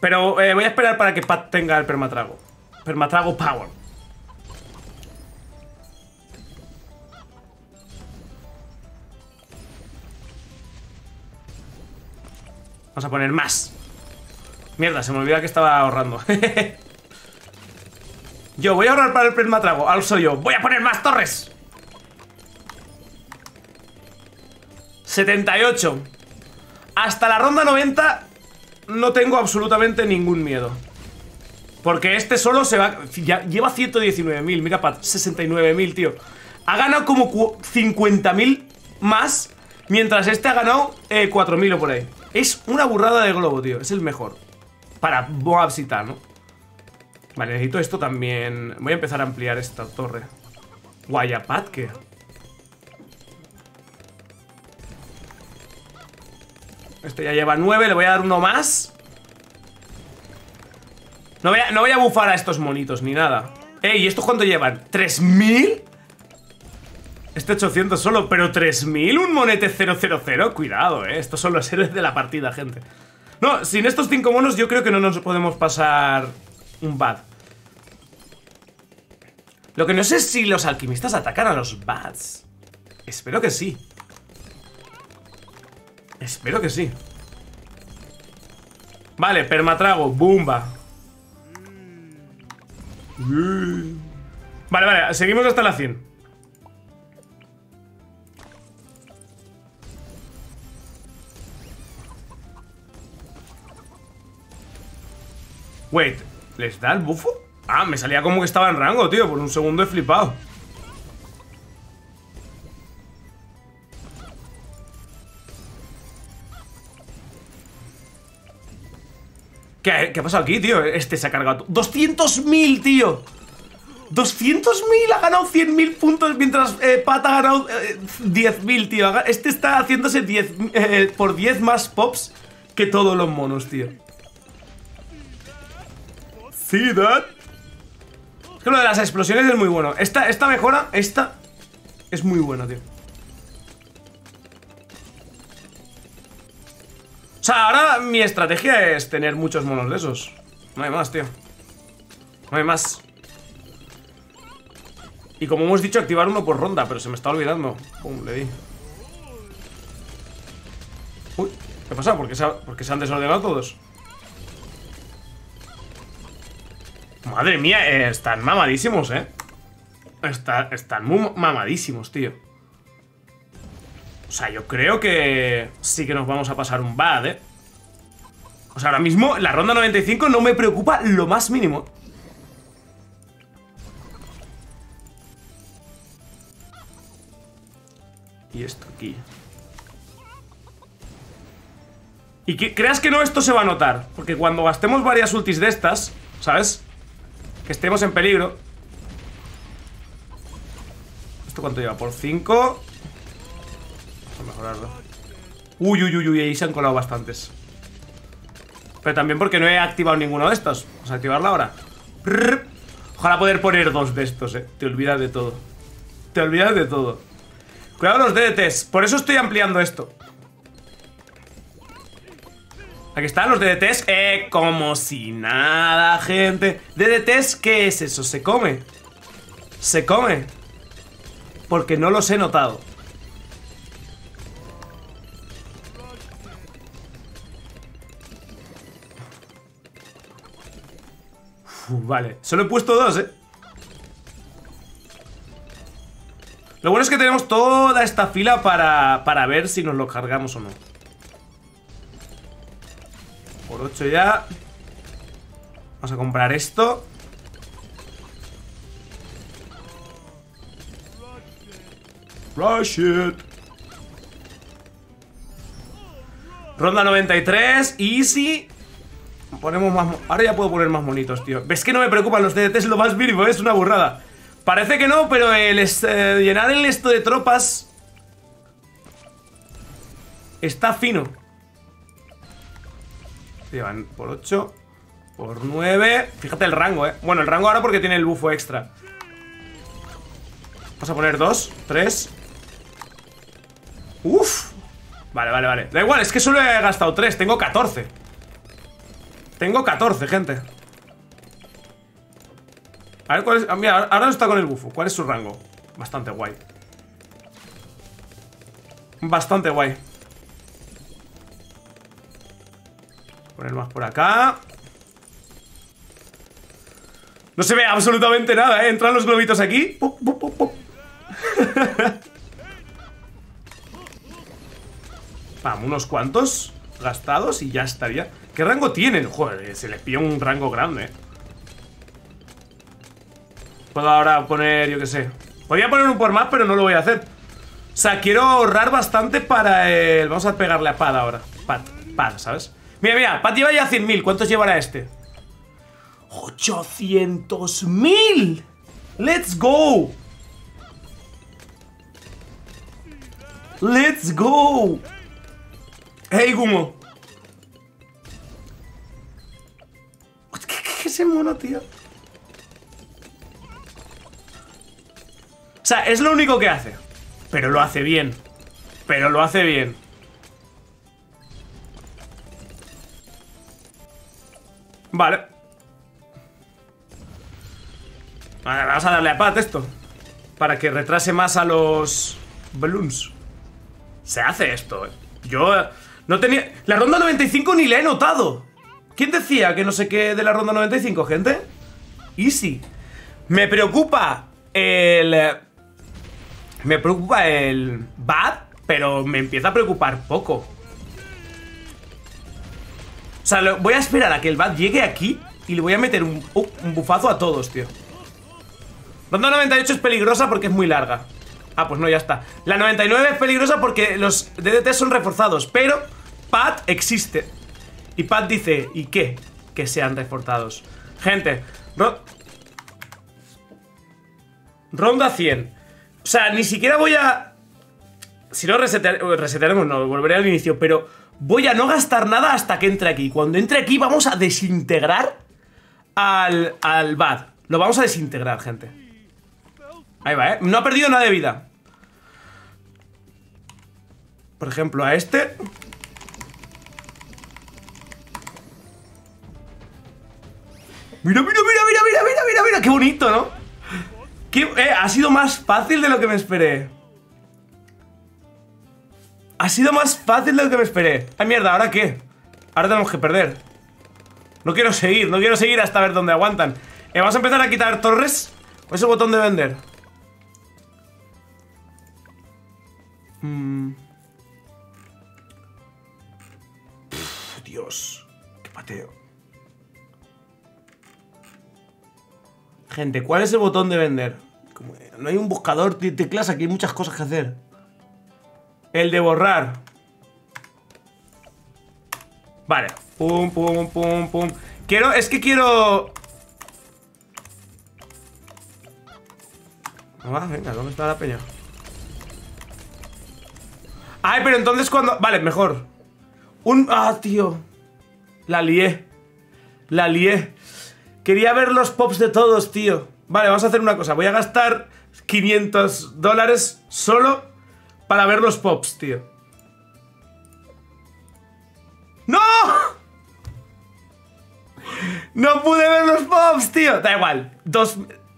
Pero voy a esperar para que Pat tenga el Permatrago. Permatrago Power. Vamos a poner más. Mierda, se me olvidaba que estaba ahorrando. Yo voy a ahorrar para el Permatrago. Al soy yo. Voy a poner más torres. 78. Hasta la ronda 90 no tengo absolutamente ningún miedo. Porque este solo se va... ya lleva 119.000. Mira, Pat. 69.000, tío. ha ganado como 50.000 más, mientras este ha ganado 4.000 o por ahí. Es una burrada de globo, tío. Es el mejor. Para MOAB citar, ¿no? Vale, necesito esto también. Voy a empezar a ampliar esta torre. Guayapat, ¿qué? Este ya lleva 9, le voy a dar uno más. No voy a bufar a estos monitos ni nada. Ey, ¿y estos cuánto llevan? ¿3.000? Este 800 solo, pero 3.000, un monete 000. Cuidado, estos son los héroes de la partida, gente. No, sin estos 5 monos yo creo que no nos podemos pasar un BAD. Lo que no sé es si los alquimistas atacan a los BADs. Espero que sí. Espero que sí. Vale, permatrago, bumba. Vale, vale, seguimos hasta la 100. Wait, ¿les da el bufo? Ah, me salía como que estaba en rango, tío. Por un segundo he flipado. ¿Qué ha pasado aquí, tío? Este se ha cargado... ¡200.000, tío! ¡200.000! Ha ganado 100.000 puntos mientras Pat ha ganado 10.000, tío. Este está haciéndose 10, por 10 más pops que todos los monos, tío. Sí, dad. Es que lo de las explosiones es muy bueno. Esta mejora, esta es muy buena, tío. O sea, ahora mi estrategia es tener muchos monos de esos. No hay más, tío. No hay más. Y como hemos dicho, activar uno por ronda, pero se me está olvidando. Pum, le di. Uy, ¿qué ha pasado? ¿Por qué se han desordenado todos? Madre mía, están mamadísimos, Están muy mamadísimos, tío. O sea, yo creo que sí que nos vamos a pasar un BAD, O sea, ahora mismo la ronda 95 no me preocupa lo más mínimo. Y esto aquí. Y que creas que no, esto se va a notar. Porque cuando gastemos varias ultis de estas, ¿sabes? Que estemos en peligro. ¿Esto cuánto lleva? Por 5... mejorarlo. Uy, uy, uy, uy, ahí se han colado bastantes. Pero también porque no he activado ninguno de estos. Vamos a activarla ahora. Ojalá poder poner dos de estos, Te olvidas de todo. Te olvidas de todo. Cuidado los DDTs. Por eso estoy ampliando esto. Aquí están los DDTs. Como si nada, gente. DDTs, ¿qué es eso? Se come. Se come. Porque no los he notado. Vale, solo he puesto dos, Lo bueno es que tenemos toda esta fila para ver si nos lo cargamos o no. Por 8 ya. Vamos a comprar esto. Rush it. Ronda 93, easy. Ponemos más... Ahora ya puedo poner más monitos, tío. ¿Ves que no me preocupan los DDTs? Lo más mínimo, es una burrada. Parece que no, pero llenar el esto de tropas está fino. Se llevan por 8, por 9. Fíjate el rango, Bueno, el rango ahora porque tiene el bufo extra. Vamos a poner 2, 3. Uf. Vale, vale, vale. Da igual, es que solo he gastado 3, tengo 14. Tengo 14, gente. A ver cuál es... Mira, ahora no está con el bufo. ¿Cuál es su rango? Bastante guay. Bastante guay. Poner más por acá. No se ve absolutamente nada, Entran los globitos aquí. Pop, pop, pop, pop. Vamos, unos cuantos gastados y ya estaría. ¿Qué rango tienen? Joder, se les pilla un rango grande. Puedo ahora poner, yo qué sé, Podría poner un por más, pero no lo voy a hacer. O sea, quiero ahorrar bastante para el... Vamos a pegarle a Pat ahora. Pat, ¿sabes? Mira, mira, Pat lleva ya 100.000. ¿Cuántos llevará este? ¡800.000! ¡Let's go! ¡Let's go! ¡Hey, Gumo! ¿Qué ese mono, tío? O sea, es lo único que hace. Pero lo hace bien. Pero lo hace bien. Vale. Vale, vamos a darle a Pat esto. Para que retrase más a los Balloons. Se hace esto, eh. Yo no tenía... La ronda 95 ni la he notado. ¿Quién decía que no sé qué de la ronda 95, gente? Easy. Me preocupa... Me preocupa el BAD, pero me empieza a preocupar poco. O sea, voy a esperar a que el BAD llegue aquí y le voy a meter un bufazo a todos, tío. Ronda 98 es peligrosa porque es muy larga. Ah, pues no, ya está. La 99 es peligrosa porque los DDT son reforzados, pero Pat existe. Y Pat dice, ¿y qué? Que sean reforzados. Gente, Ronda 100. O sea, ni siquiera voy a... Si no resetearemos, no, volveré al inicio. Pero voy a no gastar nada hasta que entre aquí. Cuando entre aquí vamos a desintegrar al BAD. Lo vamos a desintegrar, gente. Ahí va, ¿eh? No ha perdido nada de vida. Por ejemplo, a este... Mira, mira, mira, mira, mira, mira, mira, mira. Qué bonito, ¿no? Ha sido más fácil de lo que me esperé. Ha sido más fácil de lo que me esperé. Ay, mierda, ¿ahora qué? Ahora tenemos que perder. No quiero seguir, no quiero seguir hasta ver dónde aguantan. Vamos a empezar a quitar torres. ¿O ese botón de vender? Dios, qué pateo. Gente, ¿cuál es el botón de vender? No hay un buscador, teclas, aquí hay muchas cosas que hacer. El de borrar. Vale. Pum, pum, pum, pum. Quiero, es que quiero... Ah, venga, ¿dónde está la peña? Ay, pero entonces cuando... Vale, mejor. Ah, tío. La lié. La lié. Quería ver los pops de todos, tío. Vale, vamos a hacer una cosa. Voy a gastar $500 solo para ver los pops, tío. ¡No! No pude ver los pops, tío. Da igual.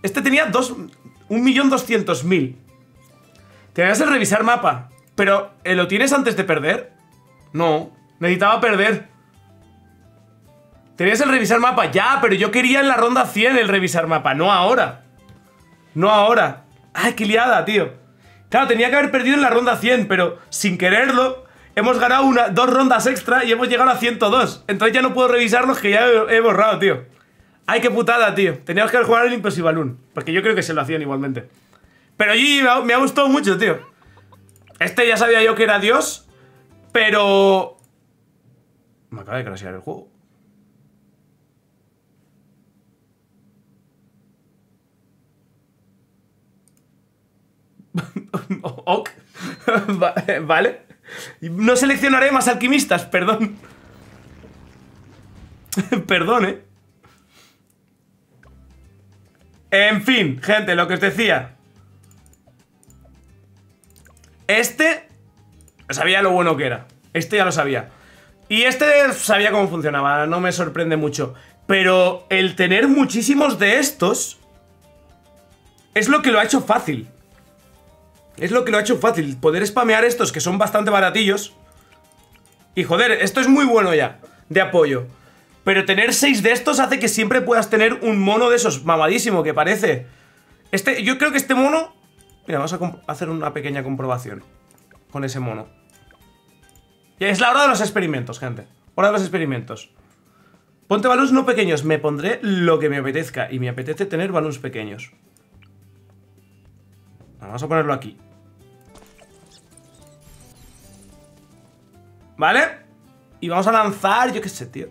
Este tenía 1.200.000. Te voy a hacer revisar mapa. Pero, ¿lo tienes antes de perder? No. Necesitaba perder. Tenías el revisar mapa, ya, pero yo quería en la ronda 100 el revisar mapa, no ahora. No ahora. Ay, qué liada, tío. Claro, tenía que haber perdido en la ronda 100, pero sin quererlo, hemos ganado dos rondas extra y hemos llegado a 102. Entonces ya no puedo revisar los que ya he borrado, tío. Ay, qué putada, tío. Teníamos que haber jugado el Impossible Balloon, porque yo creo que se lo hacían igualmente. Pero allí me ha gustado mucho, tío. Este ya sabía yo que era Dios, pero... Me acaba de crashear el juego. Ok. Vale. No seleccionaré más alquimistas, perdón. Perdón, eh. En fin, gente, lo que os decía. Este sabía lo bueno que era. Este ya lo sabía. Y este sabía cómo funcionaba. No me sorprende mucho. Pero el tener muchísimos de estos es lo que lo ha hecho fácil. Es lo que lo ha hecho fácil, poder spamear estos que son bastante baratillos. Y joder, esto es muy bueno ya, de apoyo. Pero tener 6 de estos hace que siempre puedas tener un mono de esos, mamadísimo, que parece. Yo creo que este mono... Mira, vamos a hacer una pequeña comprobación con ese mono. Ya es la hora de los experimentos, gente. Hora de los experimentos. Ponte balloons no pequeños, me pondré lo que me apetezca. Y me apetece tener balloons pequeños. Vamos a ponerlo aquí. ¿Vale? Y vamos a lanzar... Yo qué sé, tío.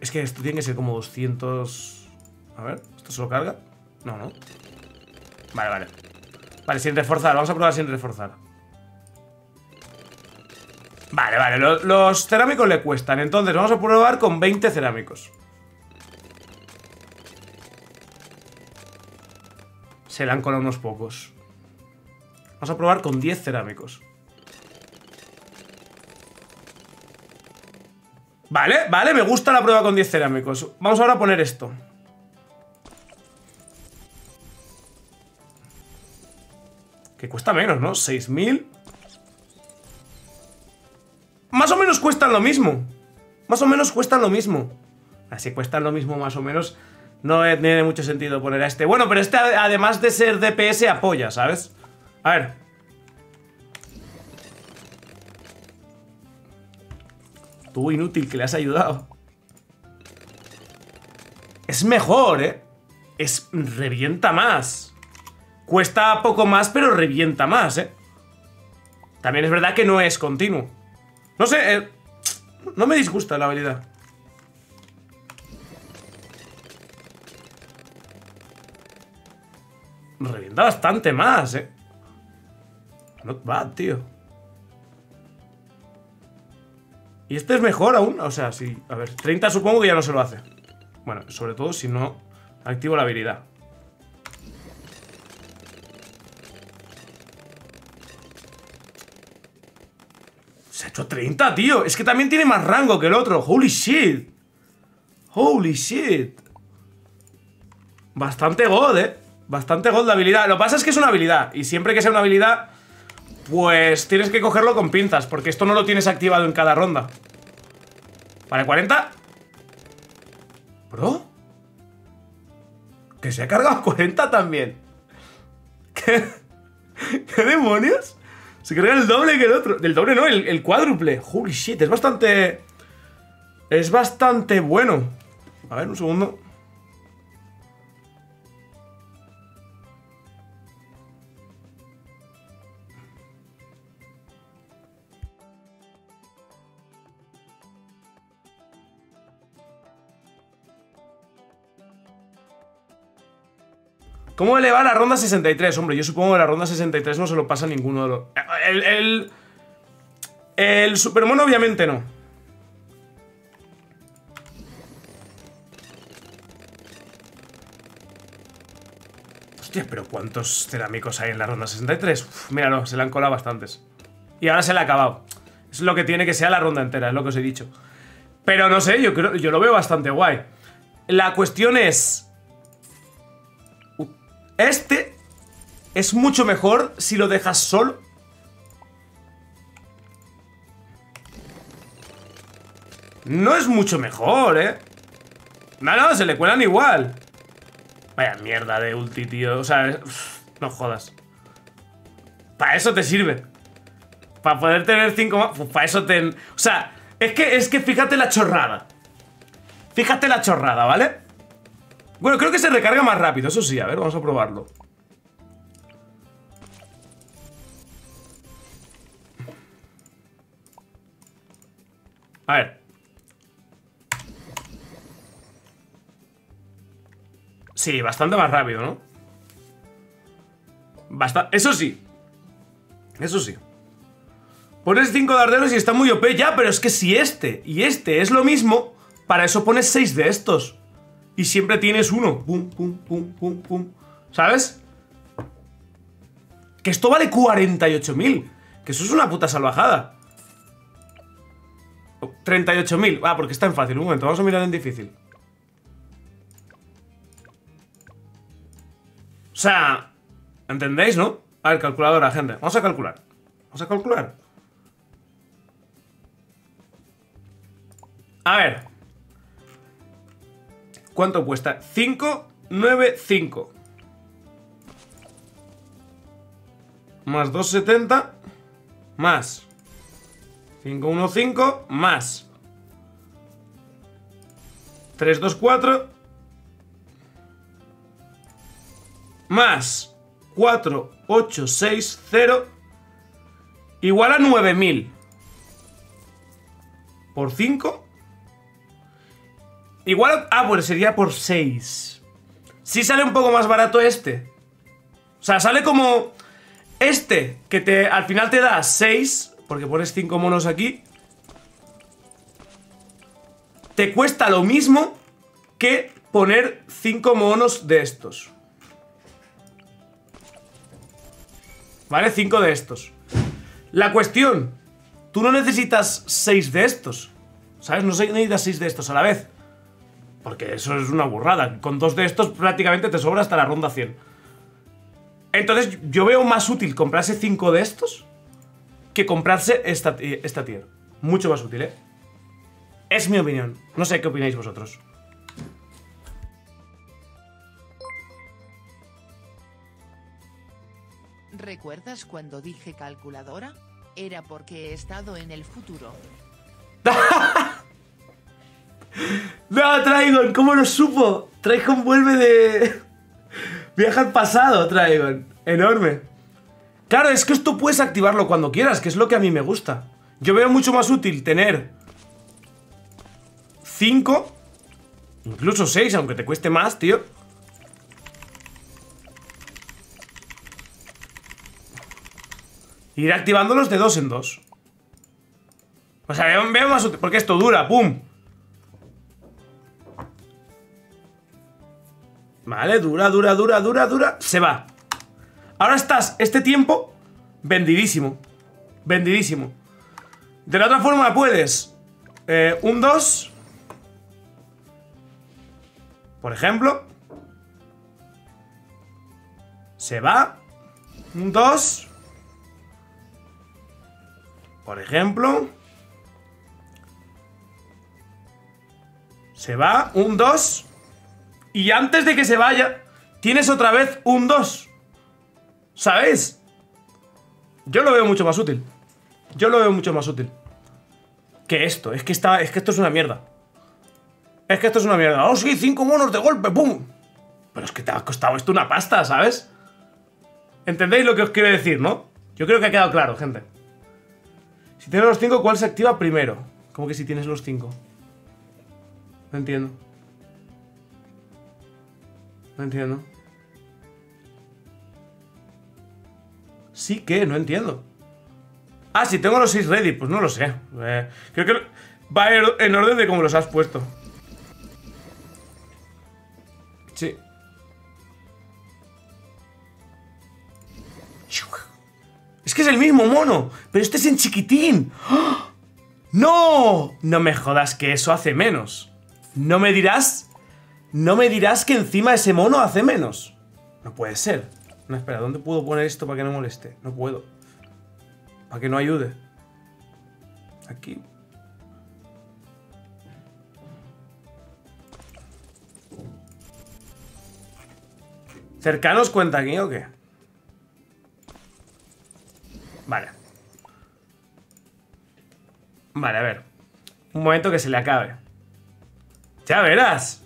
Es que esto tiene que ser como 200... A ver, ¿esto se lo carga? No, no. Vale, vale. Vale, sin reforzar. Vamos a probar sin reforzar. Vale, vale. Los cerámicos le cuestan. Entonces vamos a probar con 20 cerámicos. Se le han colado unos pocos. Vamos a probar con 10 cerámicos. Vale, vale, me gusta la prueba con 10 cerámicos. Vamos ahora a poner esto. Que cuesta menos, ¿no? 6.000. Más o menos cuestan lo mismo. Más o menos cuestan lo mismo. Así cuestan lo mismo más o menos... No tiene mucho sentido poner a este. Bueno, pero este además de ser DPS apoya, ¿sabes? A ver. Tú inútil, que le has ayudado. Es mejor, ¿eh? Es... Revienta más. Cuesta poco más, pero revienta más, ¿eh? También es verdad que no es continuo. No sé, no me disgusta la habilidad. Revienta bastante más, eh. Not bad, tío. Y este es mejor aún. O sea, sí, a ver, 30 supongo que ya no se lo hace. Bueno, sobre todo si no activo la habilidad. Se ha hecho 30, tío. Es que también tiene más rango que el otro. Holy shit. Holy shit. Bastante god, eh. Bastante gol de habilidad. Lo que pasa es que es una habilidad. Y siempre que sea una habilidad, pues tienes que cogerlo con pinzas. Porque esto no lo tienes activado en cada ronda. Vale, 40. ¿Bro? ¿Que se ha cargado 40 también? ¿Qué? ¿Qué demonios? Se carga el doble que el otro. Del doble no, el cuádruple. Holy shit, es bastante... Es bastante bueno. A ver, un segundo. ¿Cómo elevar la ronda 63? Hombre, yo supongo que la ronda 63 no se lo pasa a ninguno de los... El Supermon obviamente no. Hostia, pero ¿cuántos cerámicos hay en la ronda 63? Uf, míralo, se le han colado bastantes. Y ahora se le ha acabado. Es lo que tiene que sea la ronda entera, es lo que os he dicho. Pero no sé, yo creo, yo lo veo bastante guay. La cuestión es... Este es mucho mejor si lo dejas solo. No es mucho mejor, ¿eh? No, no, se le cuelan igual. Vaya mierda de ulti, tío. O sea, no jodas. Para eso te sirve. Para poder tener 5 más... Pues para eso te... O sea, es que fíjate la chorrada. Fíjate la chorrada, ¿vale? Bueno, creo que se recarga más rápido, eso sí. A ver, vamos a probarlo. A ver. Sí, bastante más rápido, ¿no? Eso sí. Eso sí. Pones 5 darderos y está muy OP ya, pero es que si este y este es lo mismo, para eso pones 6 de estos. Y siempre tienes uno. Pum, pum, pum, pum, pum. ¿Sabes? Que esto vale 48.000. Que eso es una puta salvajada. 38.000. Ah, porque está en fácil. Un momento, vamos a mirar en difícil. O sea... ¿Entendéis, no? A ver, calculadora, gente. Vamos a calcular. Vamos a calcular. A ver... ¿Cuánto cuesta? 5, 9, 5. Más 2,70. Más 5, 1, 5. Más 3, 2, 4. más 4860 igual a 9000 por 5 igual a... Ah, pues sería por 6. Sí sale un poco más barato este. O sea, sale como... Este, que te al final te da 6, porque pones 5 monos aquí. Te cuesta lo mismo que poner 5 monos de estos. ¿Vale? 5 de estos. La cuestión, tú no necesitas 6 de estos, ¿sabes? No necesitas 6 de estos a la vez, porque eso es una burrada. Con 2 de estos prácticamente te sobra hasta la ronda 100. Entonces yo veo más útil comprarse 5 de estos que comprarse esta tier. Mucho más útil, ¿eh? Es mi opinión. No sé qué opináis vosotros. ¿Recuerdas cuando dije calculadora? Era porque he estado en el futuro. No, Trigon, ¿cómo lo supo? Trigon vuelve de... Viaja al pasado, Trigon. Enorme. Claro, es que esto puedes activarlo cuando quieras, que es lo que a mí me gusta. Yo veo mucho más útil tener 5, incluso 6, aunque te cueste más, tío. Ir activándolos de 2 en 2. O sea, veo más útil, porque esto dura, pum. Vale, dura. Se va. Ahora estás este tiempo vendidísimo. Vendidísimo. De la otra forma puedes un 2, por ejemplo. Se va. Un 2, por ejemplo. Se va. Un 2. Y antes de que se vaya, tienes otra vez un 2. ¿Sabéis? Yo lo veo mucho más útil. Yo lo veo mucho más útil que esto. Es que esto es una mierda. Es que esto es una mierda. ¡Oh, sí! 5 monos de golpe, ¡pum! Pero es que te ha costado esto una pasta, ¿sabes? ¿Entendéis lo que os quiero decir, no? Yo creo que ha quedado claro, gente. Si tienes los 5, ¿cuál se activa primero? ¿Cómo que si tienes los 5? No entiendo. No entiendo. Sí que, no entiendo. Ah, si tengo los 6 ready, pues no lo sé. Creo que va en orden de como los has puesto. Sí. Es que es el mismo mono, pero este es en chiquitín. ¡Oh! ¡No! No me jodas que eso hace menos. ¿No me dirás? No me dirás que encima ese mono hace menos. No puede ser. No, espera, ¿dónde puedo poner esto para que no moleste? No puedo. Para que no ayude. Aquí. ¿Cercanos cuenta aquí o qué? Vale. Vale, a ver. Un momento que se le acabe. Ya verás.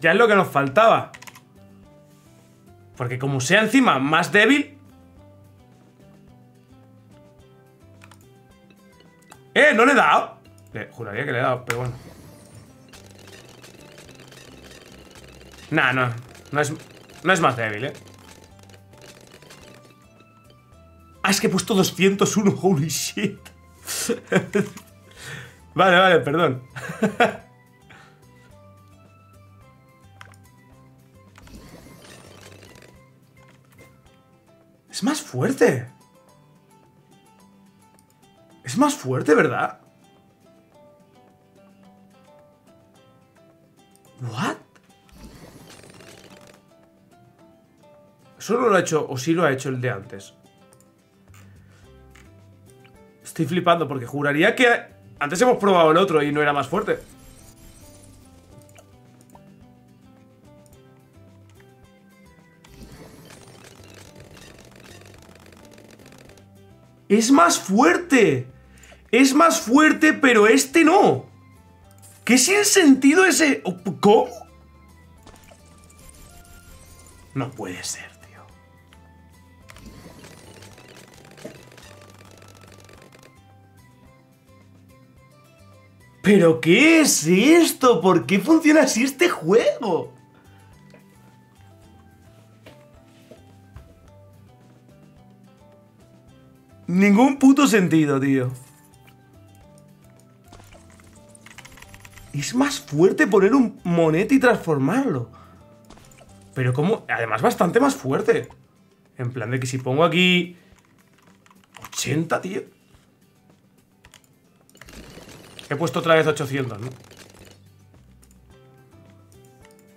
Ya es lo que nos faltaba. Porque como sea encima más débil... No le he dado. Juraría que le he dado, pero bueno. Nah, no es más débil, Ah, es que he puesto 201, holy shit. Vale, perdón. Es más fuerte. Es más fuerte, ¿verdad? ¿What? ¿Eso no lo ha hecho o sí lo ha hecho el de antes? Estoy flipando porque juraría que antes hemos probado el otro y no era más fuerte. ¡Es más fuerte! ¡Es más fuerte, pero este no! ¿Qué sin sentido ese...? ¿Cómo? No puede ser, tío. ¿Pero qué es esto? ¿Por qué funciona así este juego? Ningún puto sentido, tío. Es más fuerte poner un monete y transformarlo. Pero como... Además, bastante más fuerte. En plan de que si pongo aquí... 80, tío. He puesto otra vez 800, ¿no?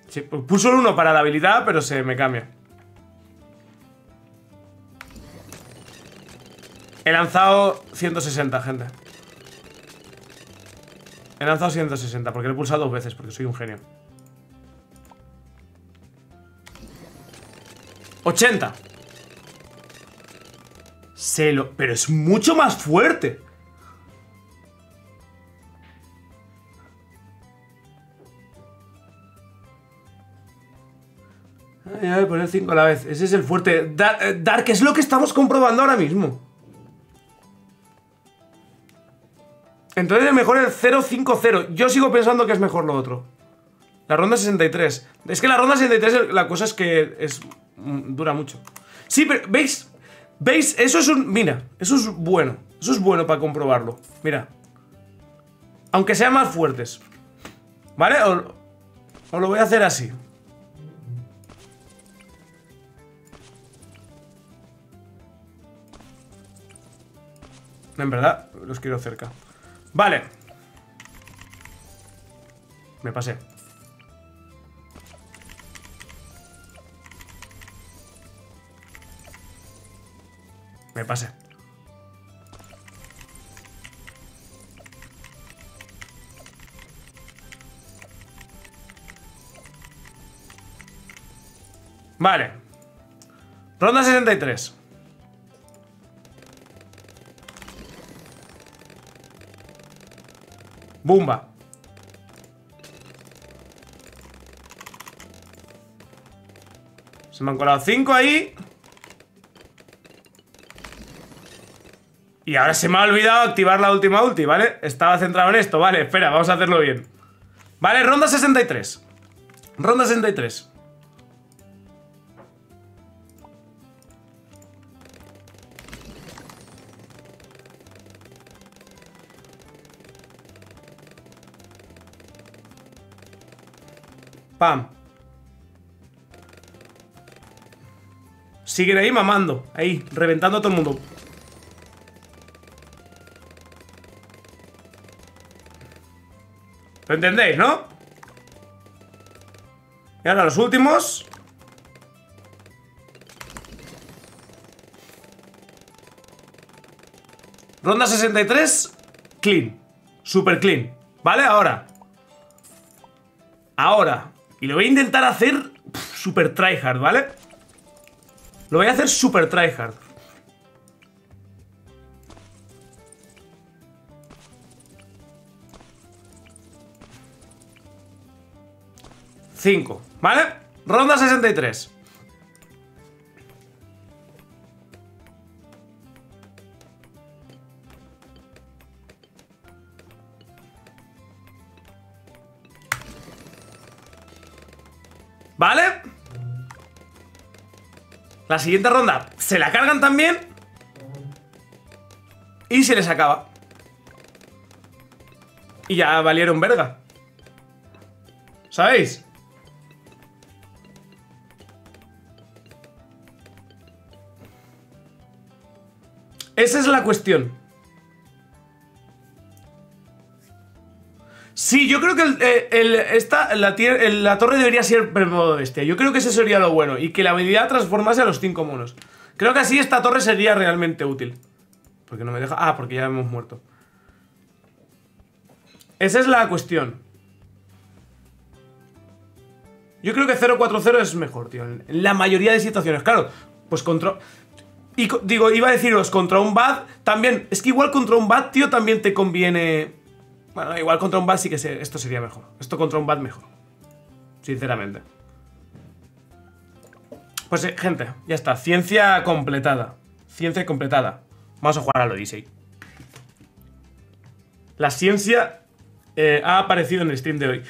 Sí, puso el 1 para la habilidad, pero se me cambia. He lanzado 160, gente. He lanzado 160, porque lo he pulsado dos veces, porque soy un genio. 80. Pero es mucho más fuerte. Ay, a ver, poner 5 a la vez. Ese es el fuerte. Dark es lo que estamos comprobando ahora mismo. Entonces es mejor el 0-5-0. Yo sigo pensando que es mejor lo otro. La ronda 63. Es que la ronda 63 la cosa es que dura mucho. Sí, pero ¿veis? ¿Veis? Eso es un... Mira, eso es bueno. Eso es bueno para comprobarlo. Mira. Aunque sean más fuertes. ¿Vale? Os lo voy a hacer así. En verdad, los quiero cerca. Vale. Me pasé. Me pasé. Vale. Ronda 63. Bumba. Se me han colado 5 ahí. Y ahora se me ha olvidado activar la última ulti, ¿vale? Estaba centrado en esto, vale, espera, vamos a hacerlo bien. Vale, ronda 63. Ronda 63. Pam. Siguen ahí mamando. Ahí, reventando a todo el mundo. ¿Lo entendéis, no? Y ahora los últimos. Ronda 63. Clean. Super clean. ¿Vale? Ahora. Ahora. Y lo voy a intentar hacer super tryhard, ¿vale? Lo voy a hacer super tryhard. Cinco, ¿vale? Ronda 63. ¿Vale? La siguiente ronda se la cargan también. Y se les acaba. Y ya valieron verga. ¿Sabéis? Esa es la cuestión. Sí, yo creo que la torre debería ser modo bestia. Yo creo que ese sería lo bueno. Y que la habilidad transformase a los 5 monos. Creo que así esta torre sería realmente útil. Porque no me deja... Ah, porque ya hemos muerto. Esa es la cuestión. Yo creo que 0-4-0 es mejor, tío. En la mayoría de situaciones, claro. Pues contra... Y digo, iba a deciros, contra un BAD también... Es que igual contra un BAD, tío, también te conviene... Bueno, igual contra un BAD sí que esto sería mejor. Esto contra un BAD mejor. Sinceramente. Pues gente, ya está. Ciencia completada. Ciencia completada. Vamos a jugar al Odyssey. La ciencia ha aparecido en el stream de hoy.